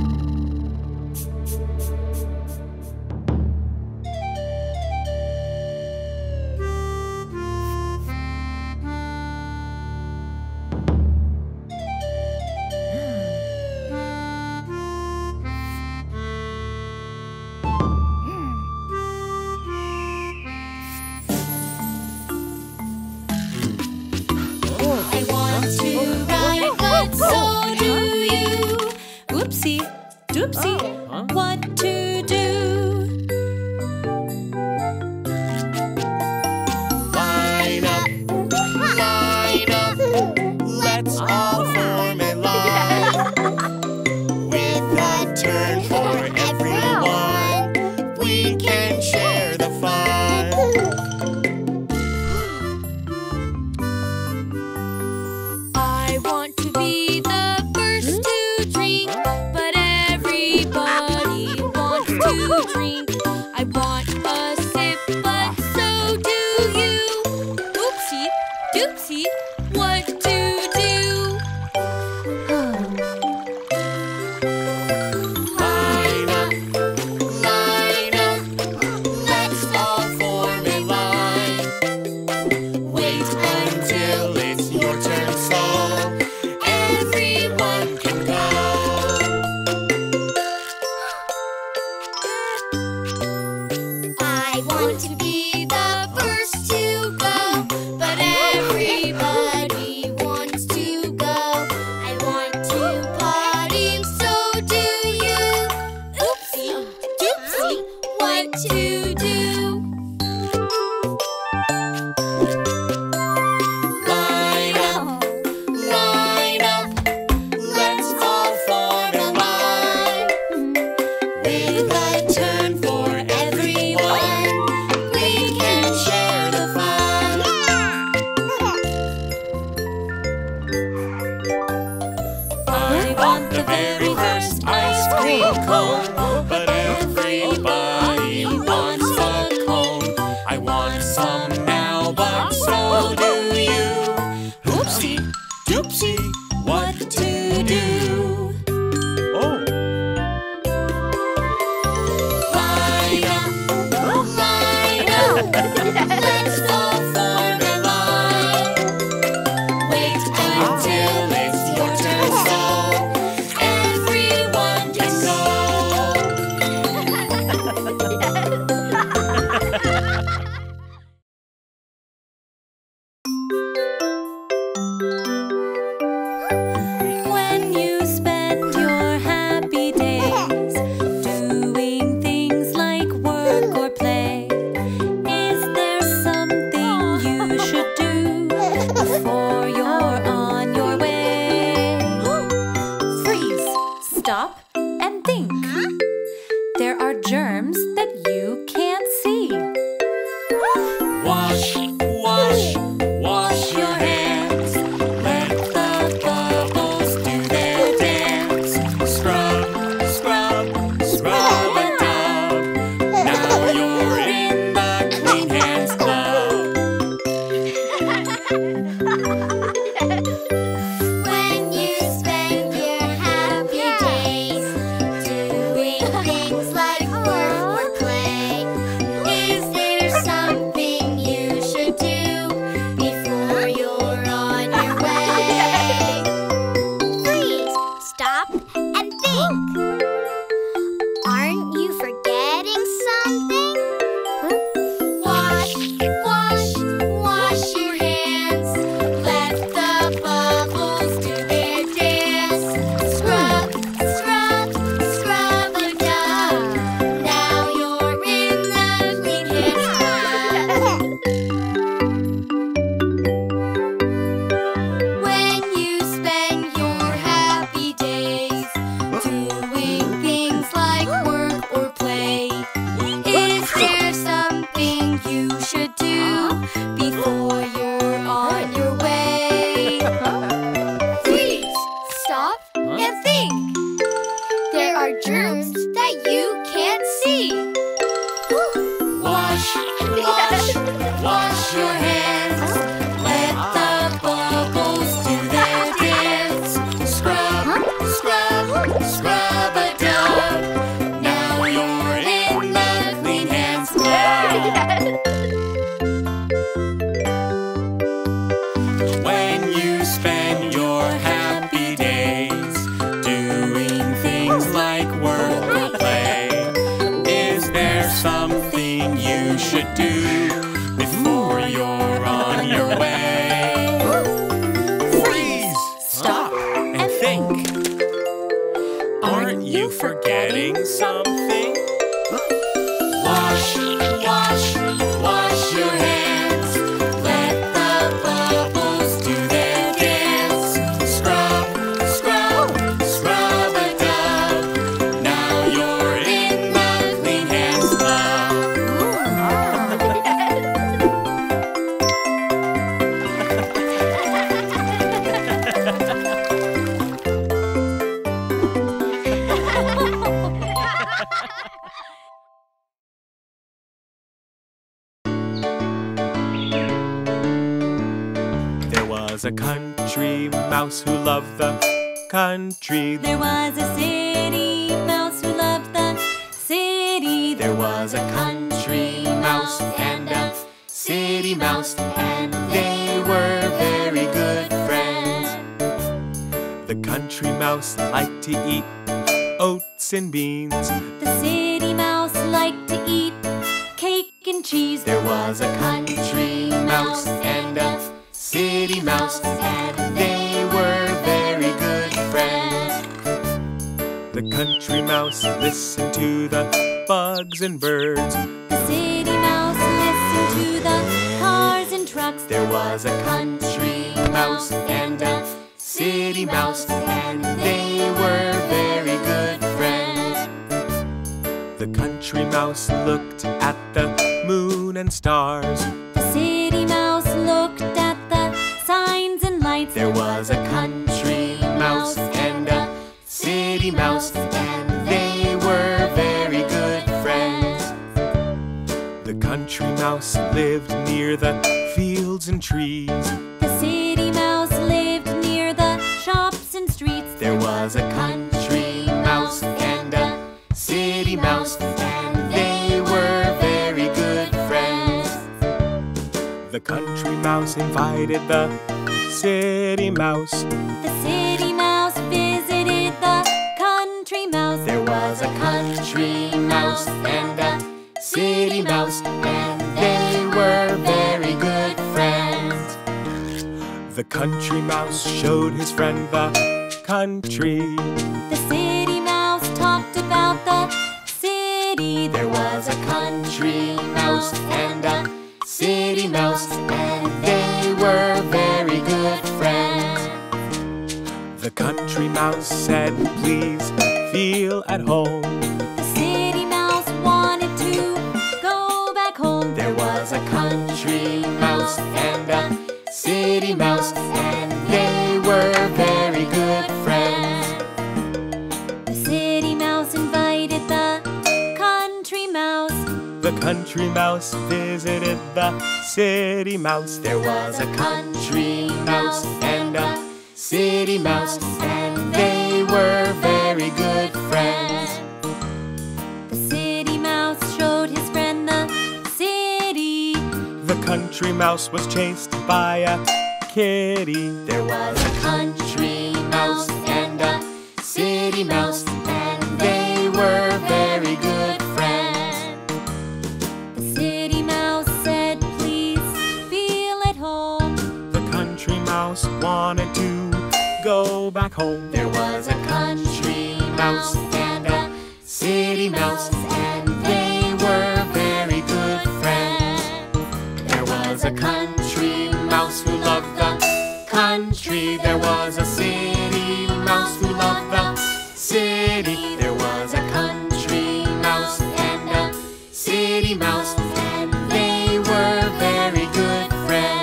you spend your happy days germs that you can't see. Wash, wash, wash your hands. Let the bubbles do their dance. Scrub, scrub, scrub a dub. Now you're in the clean hands club. When you spend your happy days doing things like work or play, is there something you should do before you're on your way? Freeze! Stop and think. Aren't you forgetting something? Wash, wash, wash your hands. Let the bubbles do their dance. Scrub, scrub, scrub a dub. Now you're in the clean hands club. There was a country mouse who loved the country. There was a city mouse who loved the city. There was a country mouse and a city mouse, and they were very good friends. The country mouse liked to eat oats and beans. The city mouse liked to eat cake and cheese. There was a country mouse and a city mouse, and they were very good friends. The country mouse listened to the bugs and birds. The city mouse listened to the cars and trucks. There was a country mouse and a city mouse, and they were very good friends. The country mouse looked at the moon and stars. The city mouse looked at signs and lights. There was a country mouse and a city mouse, and they were very good friends. The country mouse lived near the fields and trees. The city mouse lived near the shops and streets. There was a country mouse and a city mouse, and they were very good friends. The country mouse invited the city mouse. The city mouse visited the country mouse. There was a country mouse and a city mouse, and they were very good friends. The country mouse showed his friend the country. The city mouse talked about the city. There was a country mouse and a city mouse, and they were very good friends. The country mouse said, please feel at home. The city mouse wanted to go back home. There was a country mouse and a city mouse, and they were very good friends. The city mouse invited the country mouse. The country mouse visited the city mouse. There was a country mouse and a city mouse, and they were very good friends. The city mouse showed his friend the city. The country mouse was chased by a kitty. There was a country mouse and a city mouse, and they were very good friends. Wanted to go back home. There was a country mouse and a city mouse, and they were very good friends. There was a country mouse who loved the country. There was a city mouse who loved the city. There was a country mouse and a city mouse, and they were very good friends.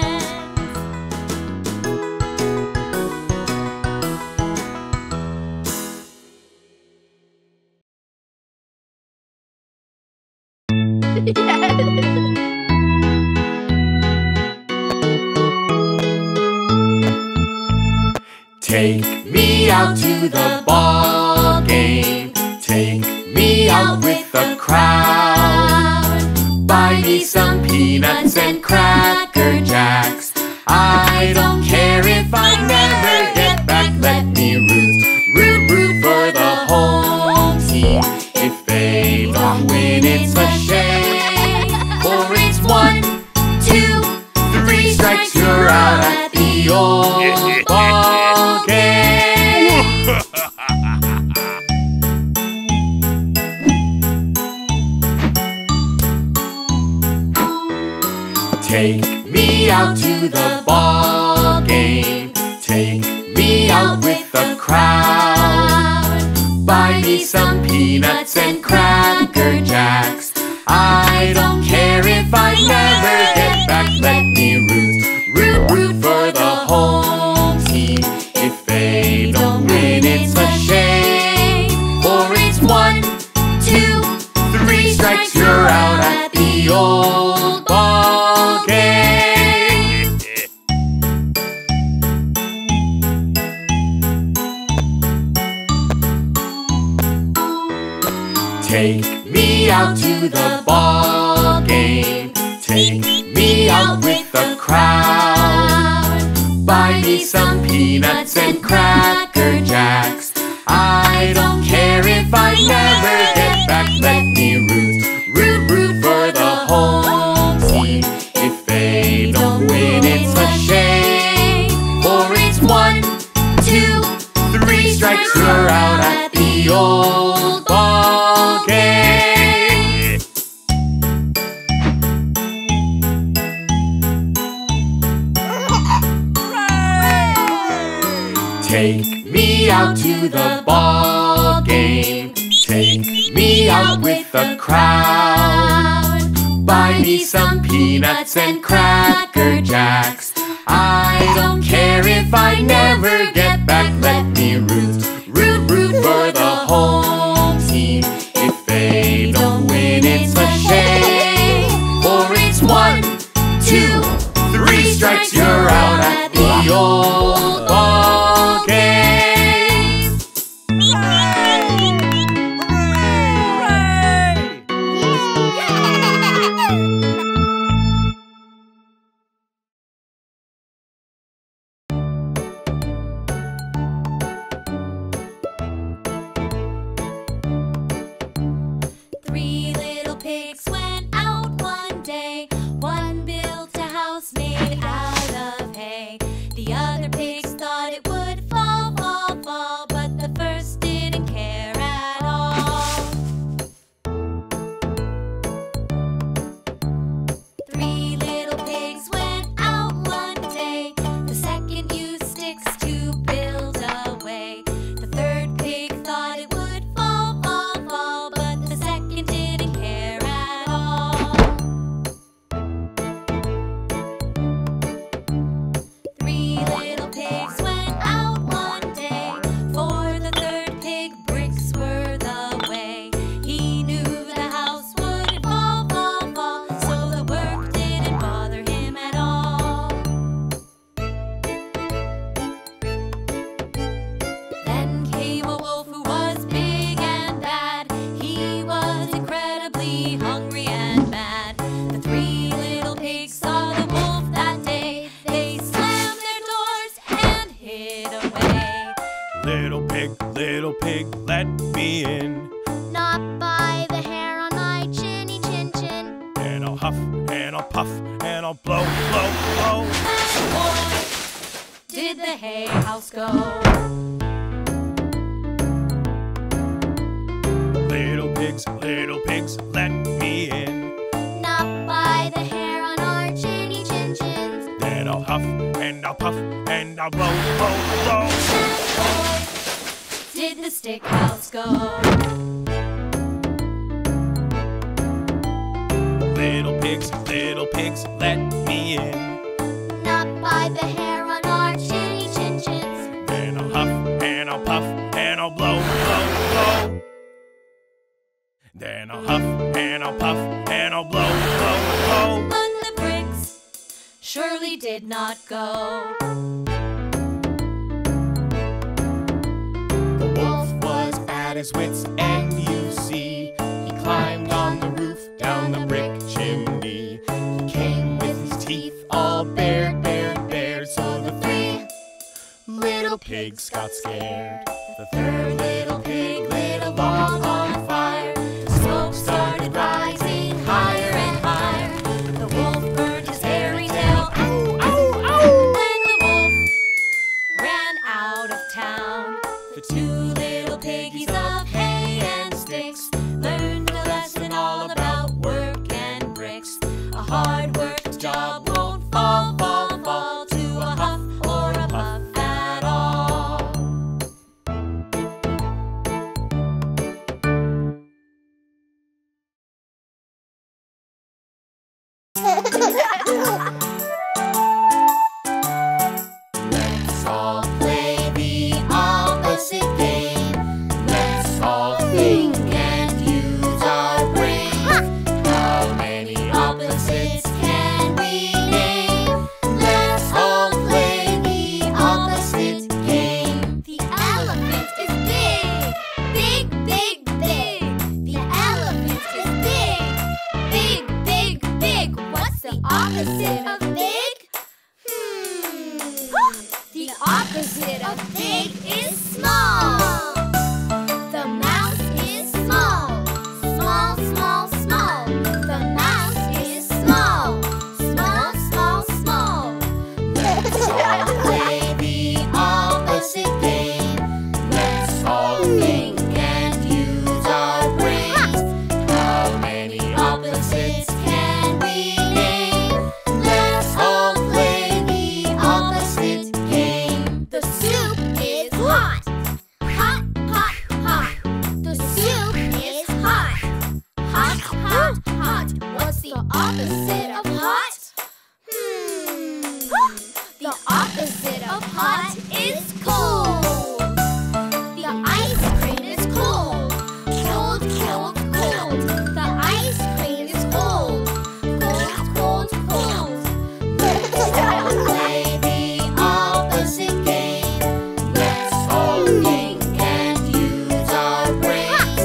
Take me out to the ball game. Take me out with the crowd. Buy me some peanuts and Cracker Jacks. I don't care if I never get back. Let me root for the whole team. If they don't win, it's a shame. For it's 1, 2, 3 strikes, you're out at the old ball. Take me out to the ball game. Take me out with the crowd. Buy me some peanuts and Cracker Jacks. I don't care if I never get back. Let me root for the whole team. If they don't win, it's a shame. For it's 1, 2, 3 strikes, you're out at the old ball. Take me out to the ball game. Take me out with the crowd. Buy me some peanuts and Cracker Jacks. I don't care if I never get back. Let me root for the whole team. If they don't win, it's a shame. For it's 1, 2, 3 strikes, you're out at the old ball. Take me out to the ball game. Take me out with the crowd. Buy me some peanuts and Cracker Jacks. I don't care if I never get back. Let me root for the whole team. If they don't win, it's a shame. For it's 1, 2, 3 strikes, you're out at the old ball. Then I'll huff and I'll puff and I'll blow, blow, blow. But the bricks surely did not go. The wolf was at his wits' end, you see. He climbed on the roof, down the brick chimney. He came with his teeth all bare, bare, bare. So the three little pigs got scared. The third little pig lit along on fire. The smoke started rising higher and higher. The wolf burned his hairy tail, ow, ow, ow. When the wolf ran out of town, the two little piggies of hay and sticks learned a lesson all about work and bricks. A hard worked job won't fall, fall, fall to a huff or a puff at all. Let's all play the opposite game. Let's all think and use our brains. How many opposites can we name? Let's all play the opposite game. The elephant is big, big, big, big. The elephant is big, big, big, big. What's the opposite of big? The opposite of big is small. The mouse is small, small, small, small. The mouse is small, small, small, small. Let's all play the opposite game. Let's all think and use our brains. How many opposites can we name? Let's all play the opposite game. The soup is hot, hot, hot, hot. The soup is hot, hot, hot, hot. What's the opposite of hot? The opposite of hot is cold. The ice cream is cold, cold, cold, cold. The ice cream is cold, cold, cold, cold. Let's all play the opposite game. Let's all think and use our brains.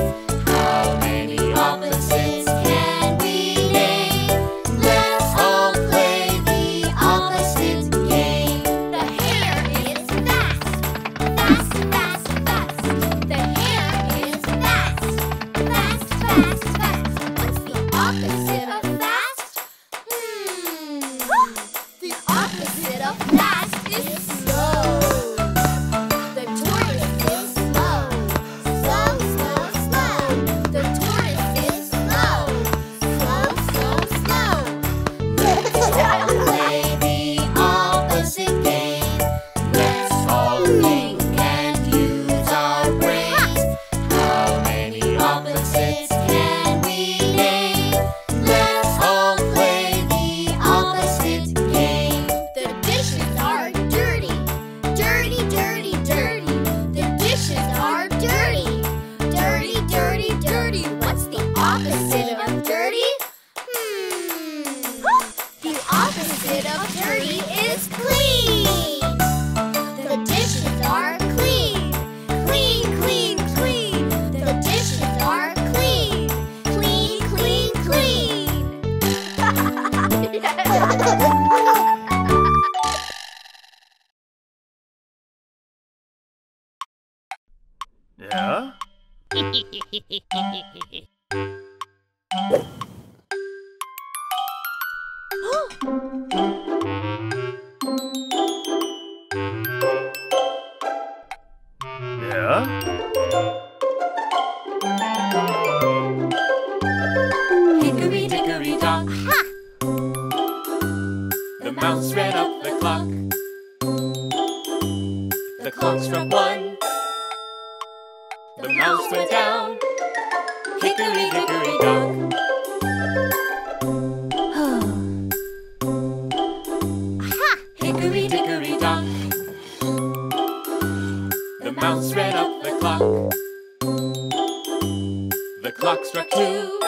How many opposites can we name? Let's all play the opposite game. The hare is fast, fast, fast, fast. The hare is fast, fast, fast, fast. What's the opposite of fast? The opposite of fast is slow. The tortoise is slow, slow, slow, slow. The tortoise is slow, slow, slow, slow. Let's all play the opposite game. Let's all think and use our brains. How many opposites can we name? Let's all play the opposite game. The dishes are dirty, dirty, dirty, dirty. The dishes are dirty, dirty, dirty, dirty. What's the opposite of dirty? The opposite of dirty is clean. The dishes are clean, clean, clean, clean. The dishes are clean, clean, clean, clean. Yeah? Yeah? Hickory dickory dock. The mouse ran up the clock. The clock struck 1. The mouse went down. Hickory dickory dock. Hickory dickory dock. The mouse ran up the clock. The The clock struck two.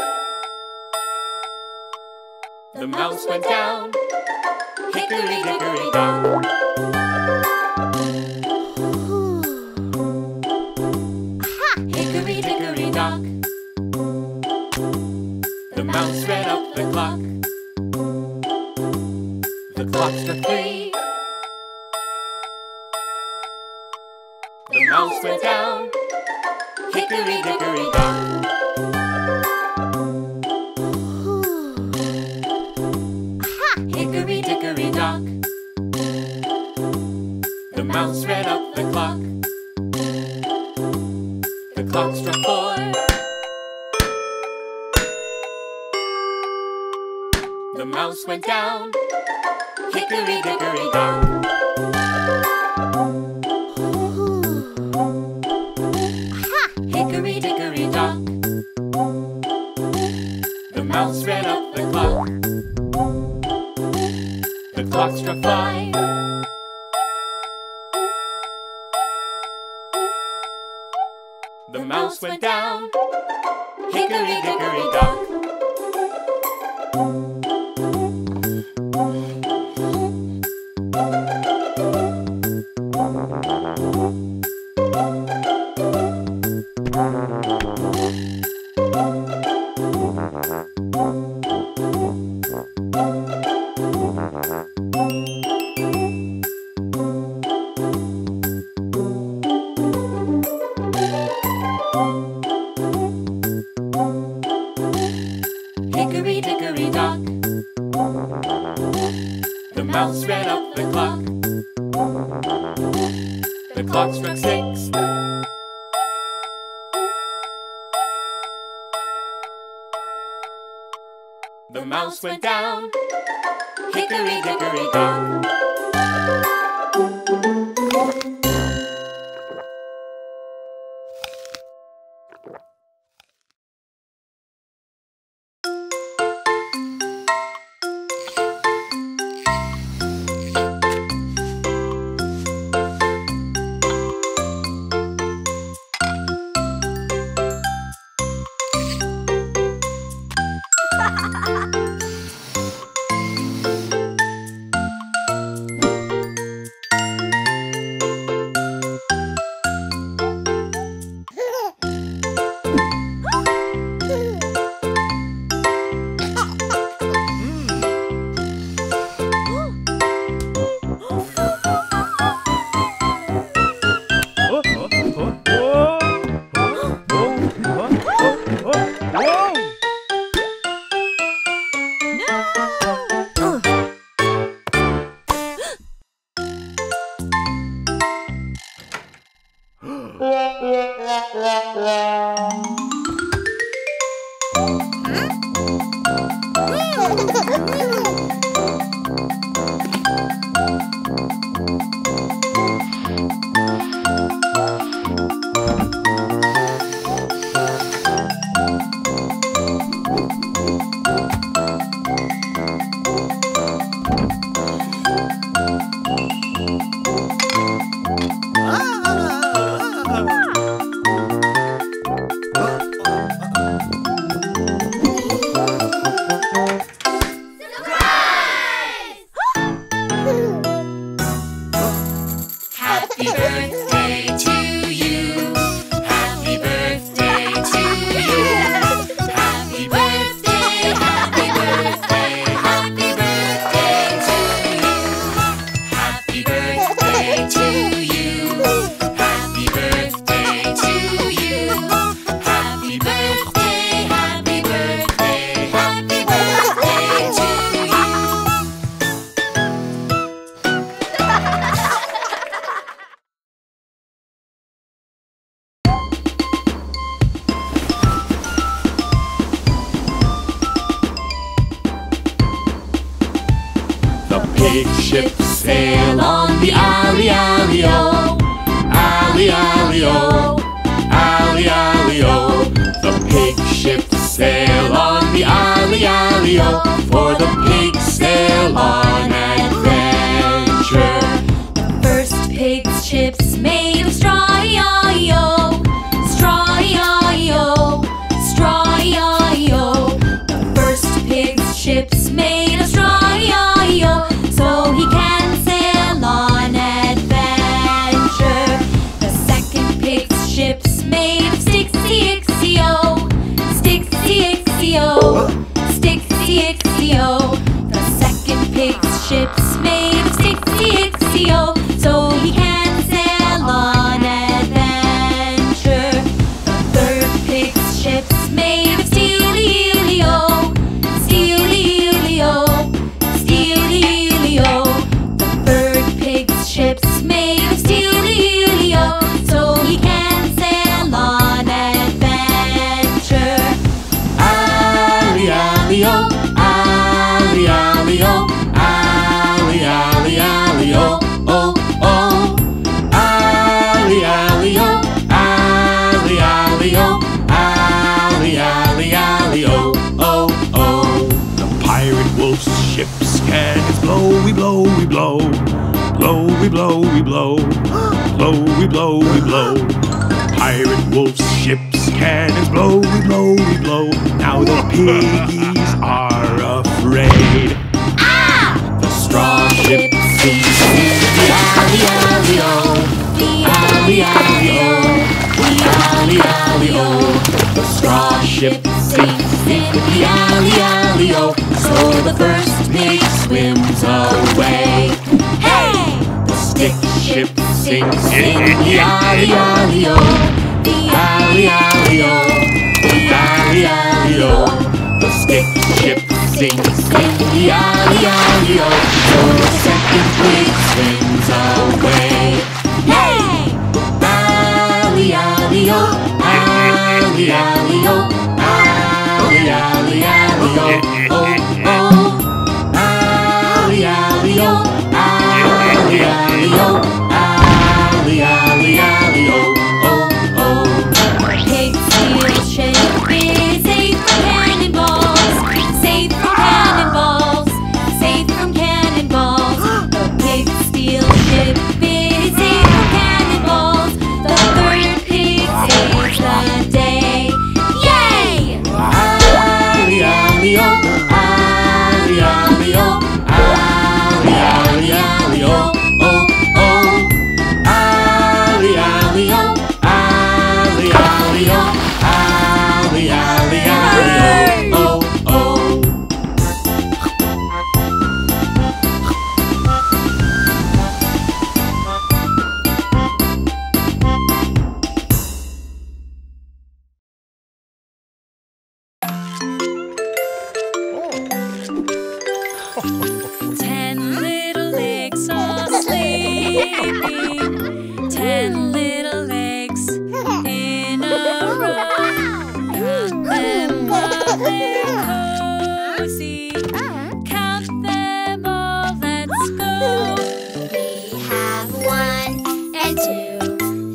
The mouse went down. Hickory, dickory, dock. Hickory, dickory, dock. The mouse ran up the clock. The clock struck three. The mouse went down. Hickory, dickory, dock. Hickory, dickory, dock. The mouse ran up the clock. The clock struck four. The mouse went down. Hickory, dickory, dock. Hickory, dickory, dock. The mouse ran up the clock. The clock struck five. The mouse went down. Hickory, dickory, dock. Hickory, dickory, dock. The mouse ran up the clock. The clock struck six. The mouse went down. Hickory, dickory, dock. Made of straw, straw, straw. made of steely-uley-o, steely-uley-o, steely-uley-o. The bird pig's ship's made of steely-uley-o, so he can sail on adventure. Alley-alley-o, alley-alley-o, alley-alley-alley-o, oh, oh. Alley-alley-o, alley-alley-o, alley-alley-alley-o, oh, oh. The pirate wolf's ship's cannons blow, we blow, we blow, blow, we blow, we blow, blow, we blow, we blow. Pirate wolf's ship's cannons blow, we blow, we blow. Now the piggies are afraid. Ah! The straw ship sees the alley-alley-o, the alley-alley-o, the alley-alley-o. The straw ship sinks in the alley-alley-o, so the first pig swims away. Hey! The stick ship sinks in the alley-alley-o, the alley-alley-o, the alley-alley-o. The stick ship sinks in the alley-alley-o, so the second pig swims away. Hey! Alley-alley-o, alley-alley-o, alley-alley-alley-o, oh, oh. Alley-alley-o, alley-alley-o, alley-alley-alley-o, oh, oh. Pig steel ship is safe from cannonballs, safe from cannonballs, safe from cannonballs. The pig steel ship is safe from cannonballs. The third pig saves the day. Yay! Alley-alley-o, alley-alley-o, alley-alley-alley-o, oh, oh. Alley-alley-o, alley-alley-o, alley-alley-alley-o, oh, oh. Ten little legs all sleeping. 10 little legs in a row. Count them while they're cozy. Count them all, let's go.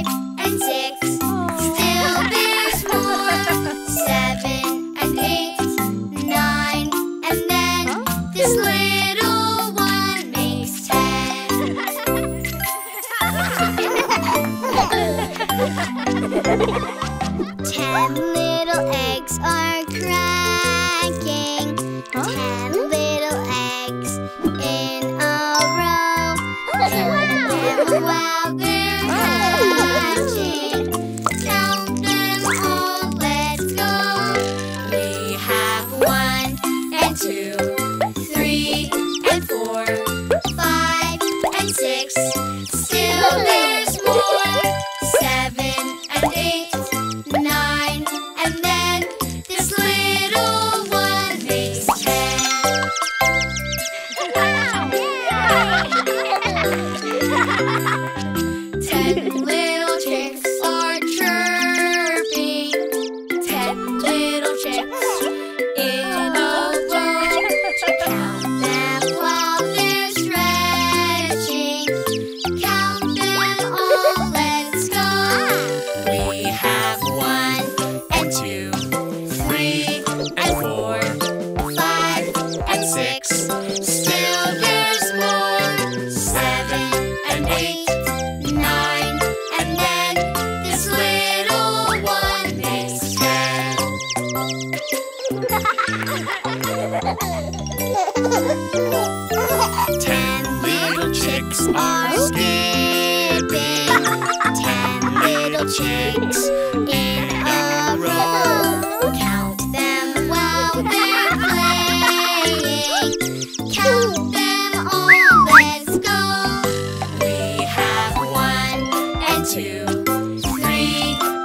We have 1 and 2, 3 and 4, 5 and 6. Still there's more. 7 and 8. This little one makes 10. 10 little eggs are cracking. 10 little eggs in a row. Count them while they're hatching. Count them all, let's go. We have 1 and 2, 3 and 4, 5 and 6. Still there's more. 7 and 8, 9, and then this little one makes 10. 10 little chicks are chirping. 10 little chicks in a row. Chicks in a row. Count them while they're playing. Count them all, let's go. We have 1 and 2, 3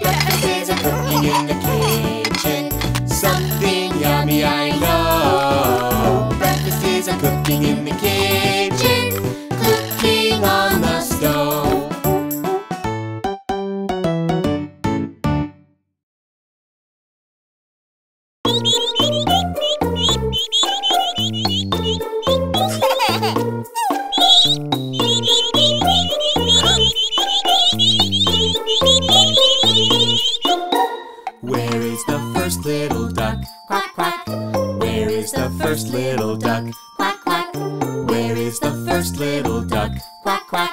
breakfast is a cooking in the kitchen. Something yummy I know. Breakfast is a cooking in the kitchen. Cooking on the stove. Where is the first little duck? Quack, quack. Where is the first little duck? Quack, quack. Where is the first little duck? Quack, quack.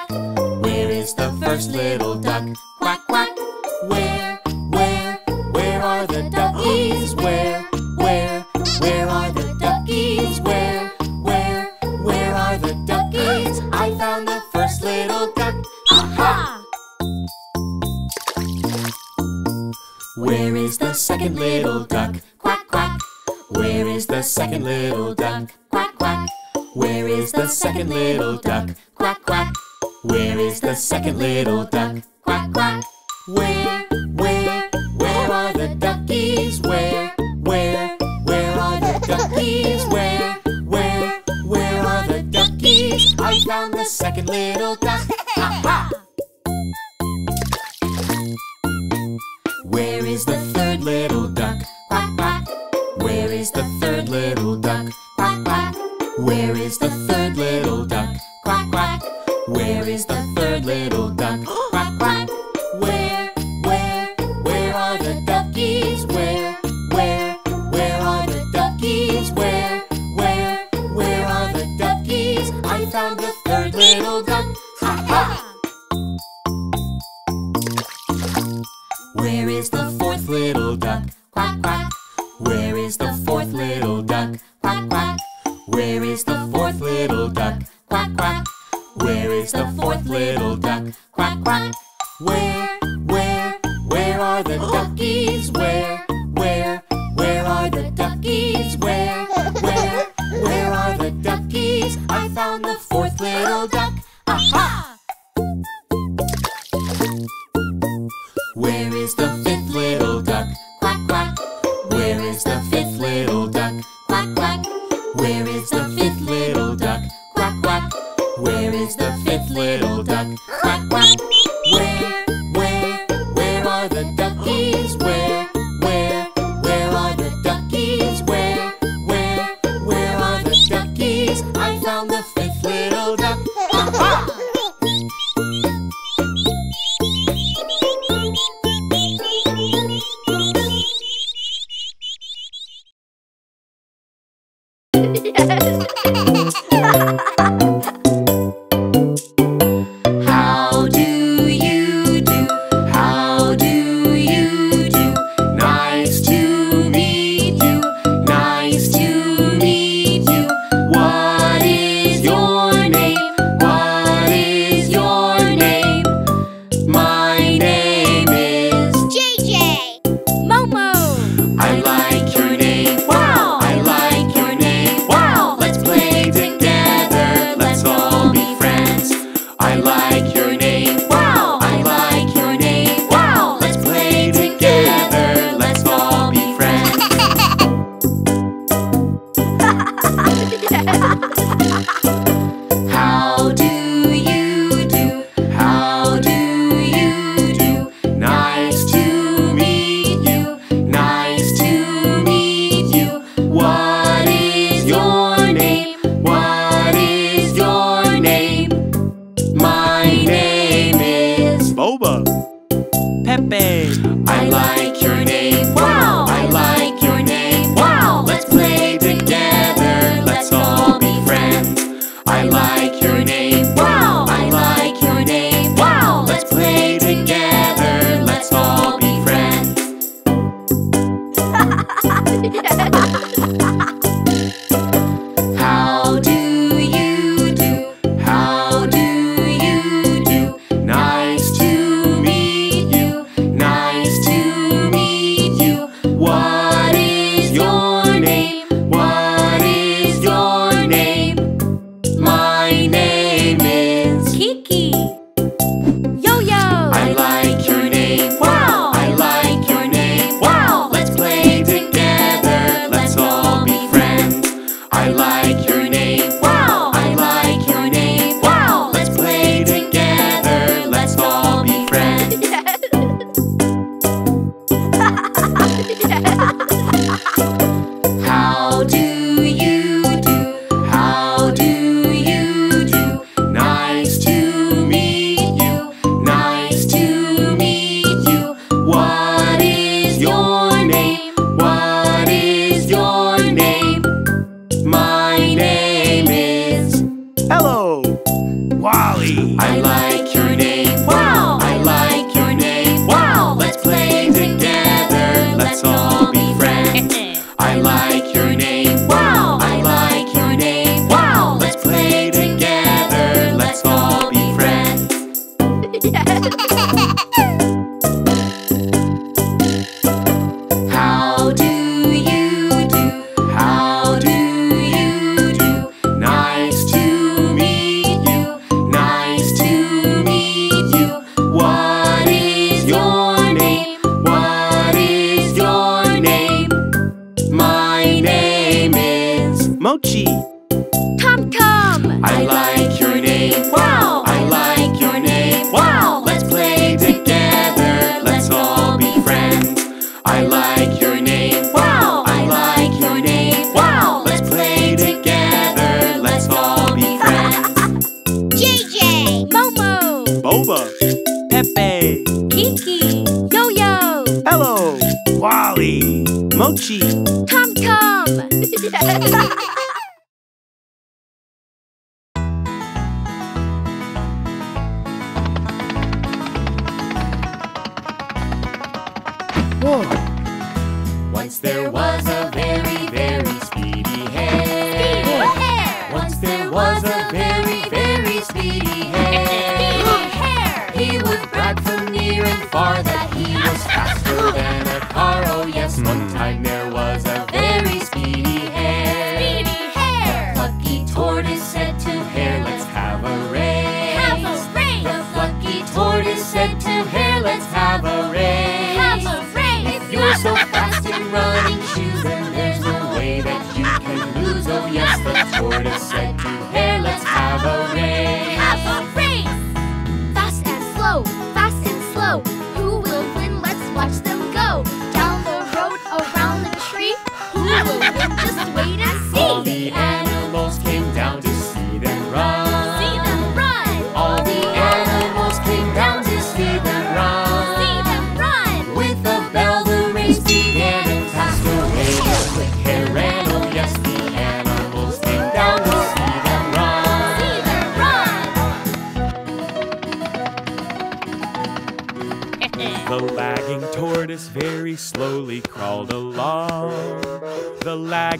Where is the first little duck? Quack, quack. Where are the duckies? Where are the duckies? Where are the duckies? I found the first little duck. Aha! Where is the second little duck? Quack, quack. Where is the second little duck? Quack, quack. Where is the second little duck? Quack, quack. Where is the second little duck? Quack, quack. Where are the duckies? Where are the duckies? Where are the duckies? I found the second little duck. Ha, ha. Where is the third little duck? Quack, quack. Where is the third little duck? Quack, quack. Where is the third little duck? Quack, quack. Where is the third little duck? Quack, quack. Where are the duckies? Where are the duckies? Where are the duckies? I found the third little duck. Ha, ha. Where is the fourth little duck? Quack, quack. Where is the fourth little duck? Quack, quack. Where is the fourth little duck? Quack, quack. Where is the fourth little duck? Quack, quack. Where are the duckies? Where are the duckies? Where are the duckies? I found the fourth little duck. Aha! Where is the fifth little duck? Quack, quack. Where is the fifth little duck? Quack, quack. Where is the fifth little duck? Quack, quack. Where is the fifth little duck? Quack, quack. Where are the duckies? Where are the duckies? Where are the duckies? I found the fifth little duck. Aha!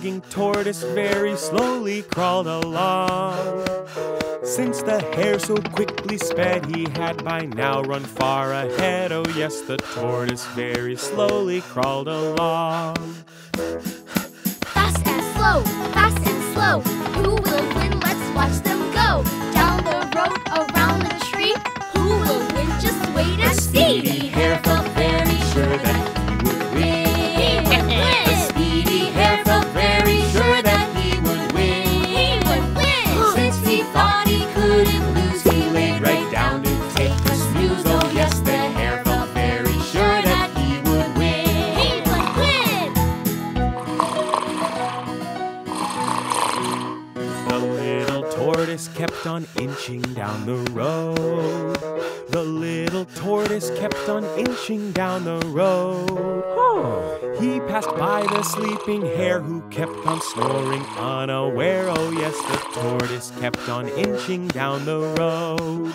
The tortoise very slowly crawled along. Fast and slow, fast and slow. Who will win? Let's watch them go. Down the road, around the tree. Who will win? Just wait and see. The speedy hare felt very sure that he would win. He would win. The speedy hare felt very sure that he would win. He would win. Since he thought he couldn't lose, he laid right down to take the snooze. Oh yes, the hare felt kept on inching down the road. The little tortoise kept on inching down the road. Oh. He passed by the sleeping hare who kept on snoring unaware. Oh yes, the tortoise kept on inching down the road.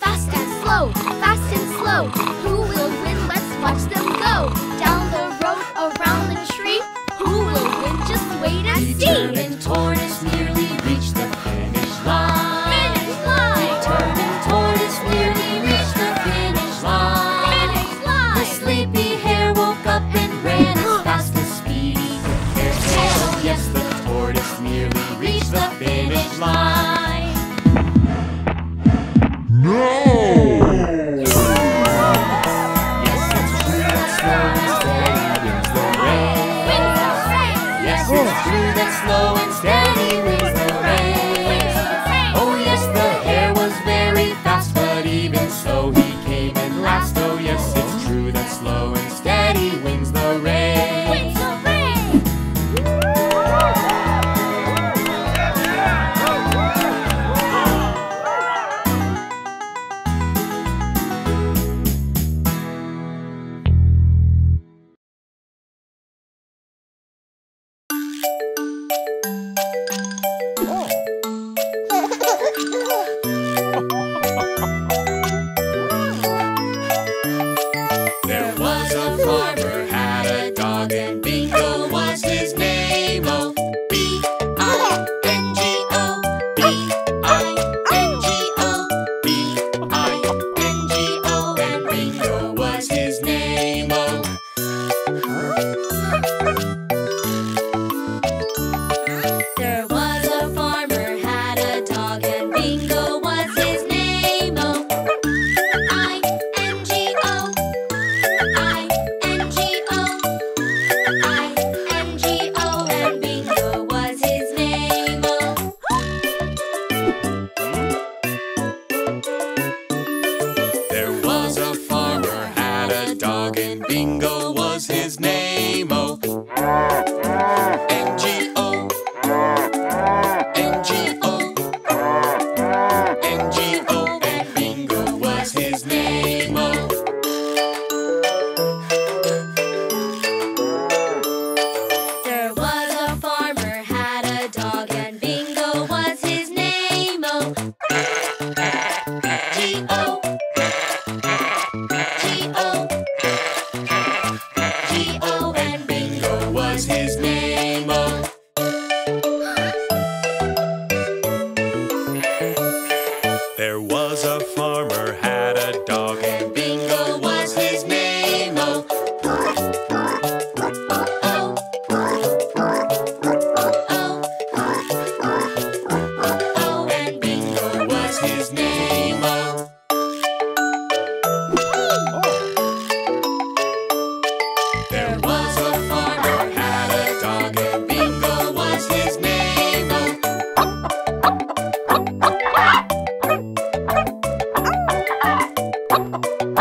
Fast and slow, fast and slow. Who will win? Let's watch them go. Down the road, around the tree. Who will win? Just wait and see. The determined tortoise nearly reached the finish line. Finish line. The determined tortoise nearly reached the finish line. Finish line. The sleepy hare woke up and ran as fast as speedy hare can. Oh yes, the tortoise nearly reached the finish line. No!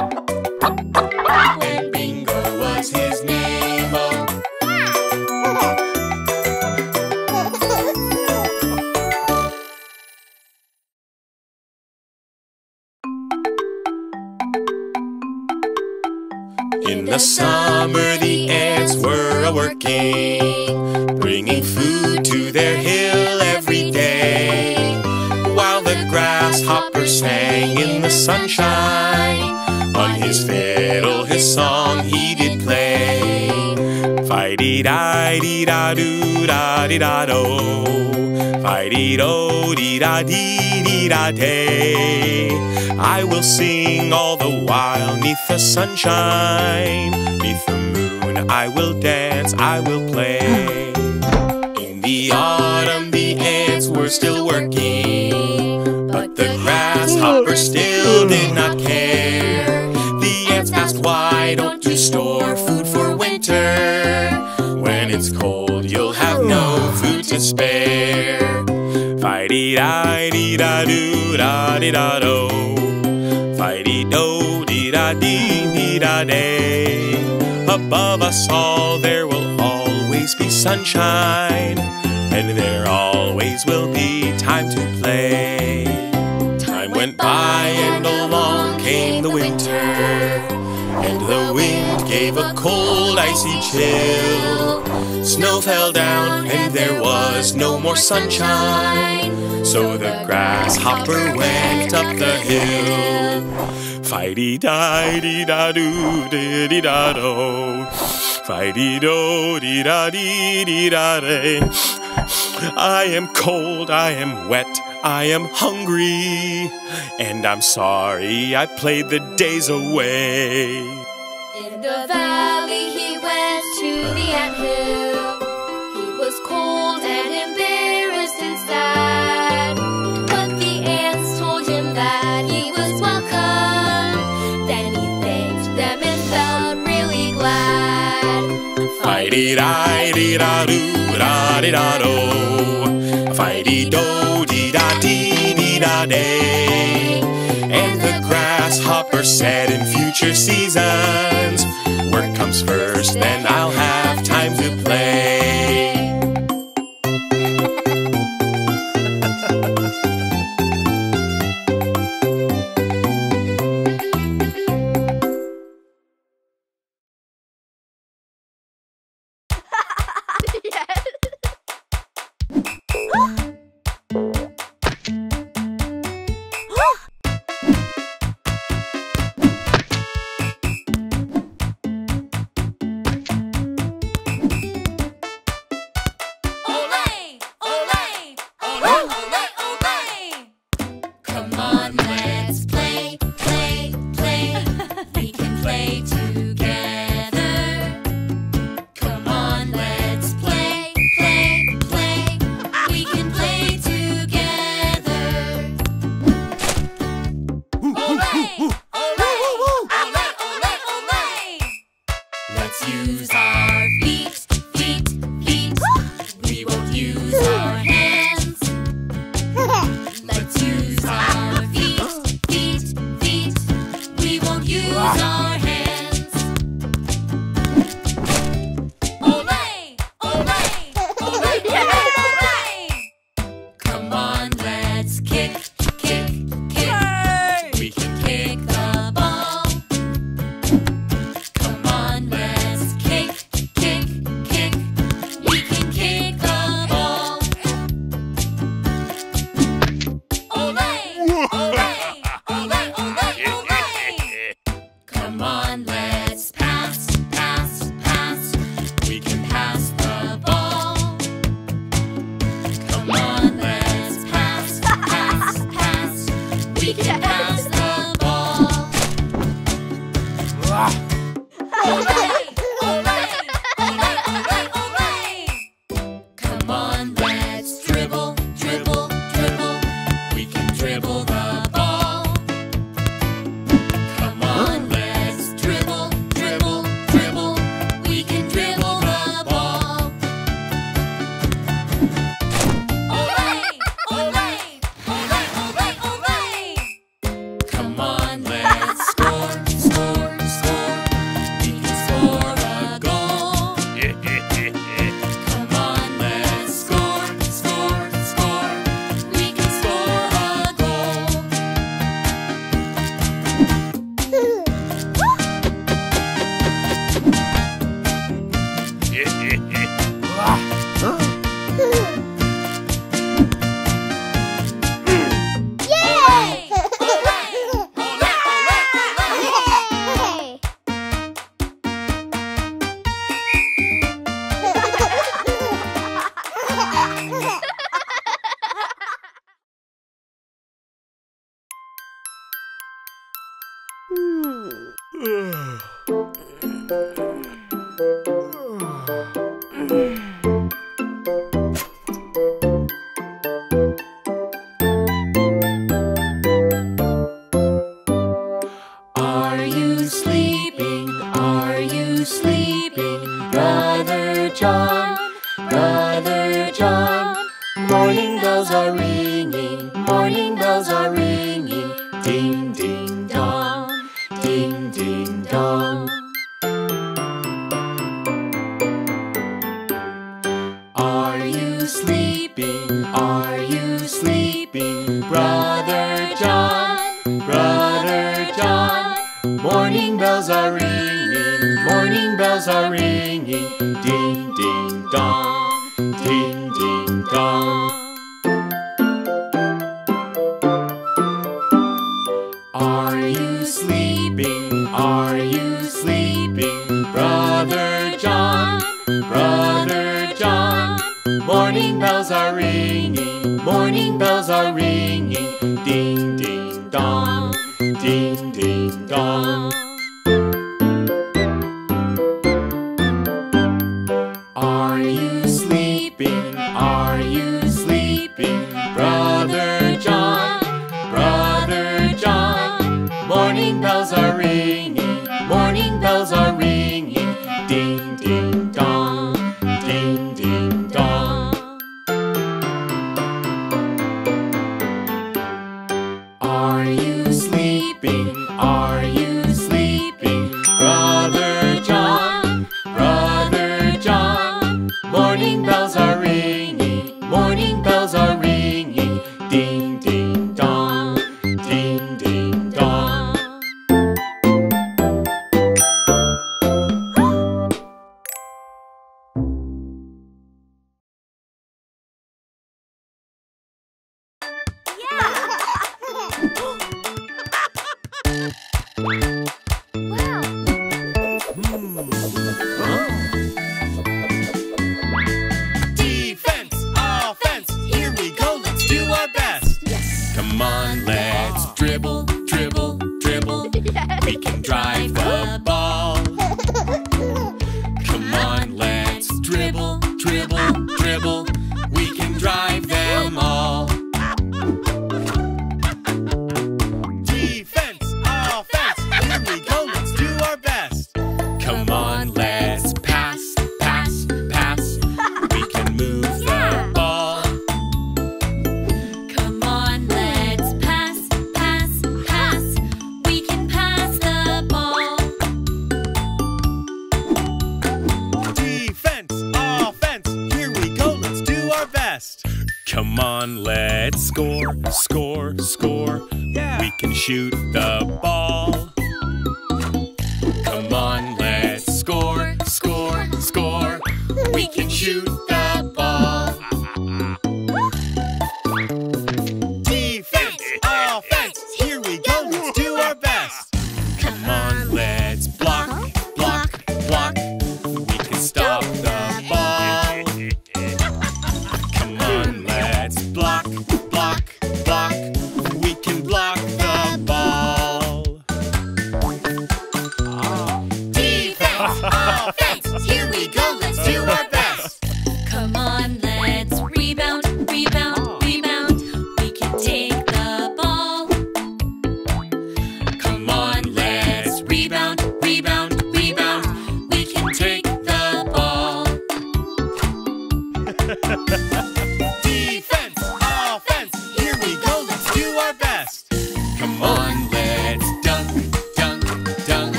When Bingo was his neighbor, in the summer the ants were a-working, bringing food to their hill every day, while the grasshopper sang in the sunshine. On his fiddle, his song he did play. Fi-dee-di-dee-da-doo-da-dee-da-do, fi-dee-do-dee-da-dee-dee-da-day. I will sing all the while 'neath the sunshine, 'neath the moon I will dance, I will play. In the autumn the ants were still working, but the grasshopper still did not care. Why don't you store food for winter? When it's cold, you'll have no food to spare. Fi-dee-di-dee-da-doo-da-dee-da-do, fi-dee-do-dee-da-dee-dee-da-day. Above us all there will always be sunshine, and there always will be time to play. Time went by and along came the winter, and the wind gave a cold, icy chill. Snow fell down and there was no more sunshine, so the grasshopper went up the hill. Fi-dee-di-dee-da-doo-dee-dee-da-do, fi-dee-do-dee-da-dee-dee-da-day. I am cold, I am wet, I am hungry, and I'm sorry I played the days away. In the valley he went to the ant hill. He was cold and embarrassed and sad, but the ants told him that he was welcome. Then he thanked them and felt really glad. Fi-dee-di-dee-da-doo-da-dee-da-do, fi-dee-do. Day. And the grasshopper said in future seasons, work comes first, then I'll have time to play. Dribble.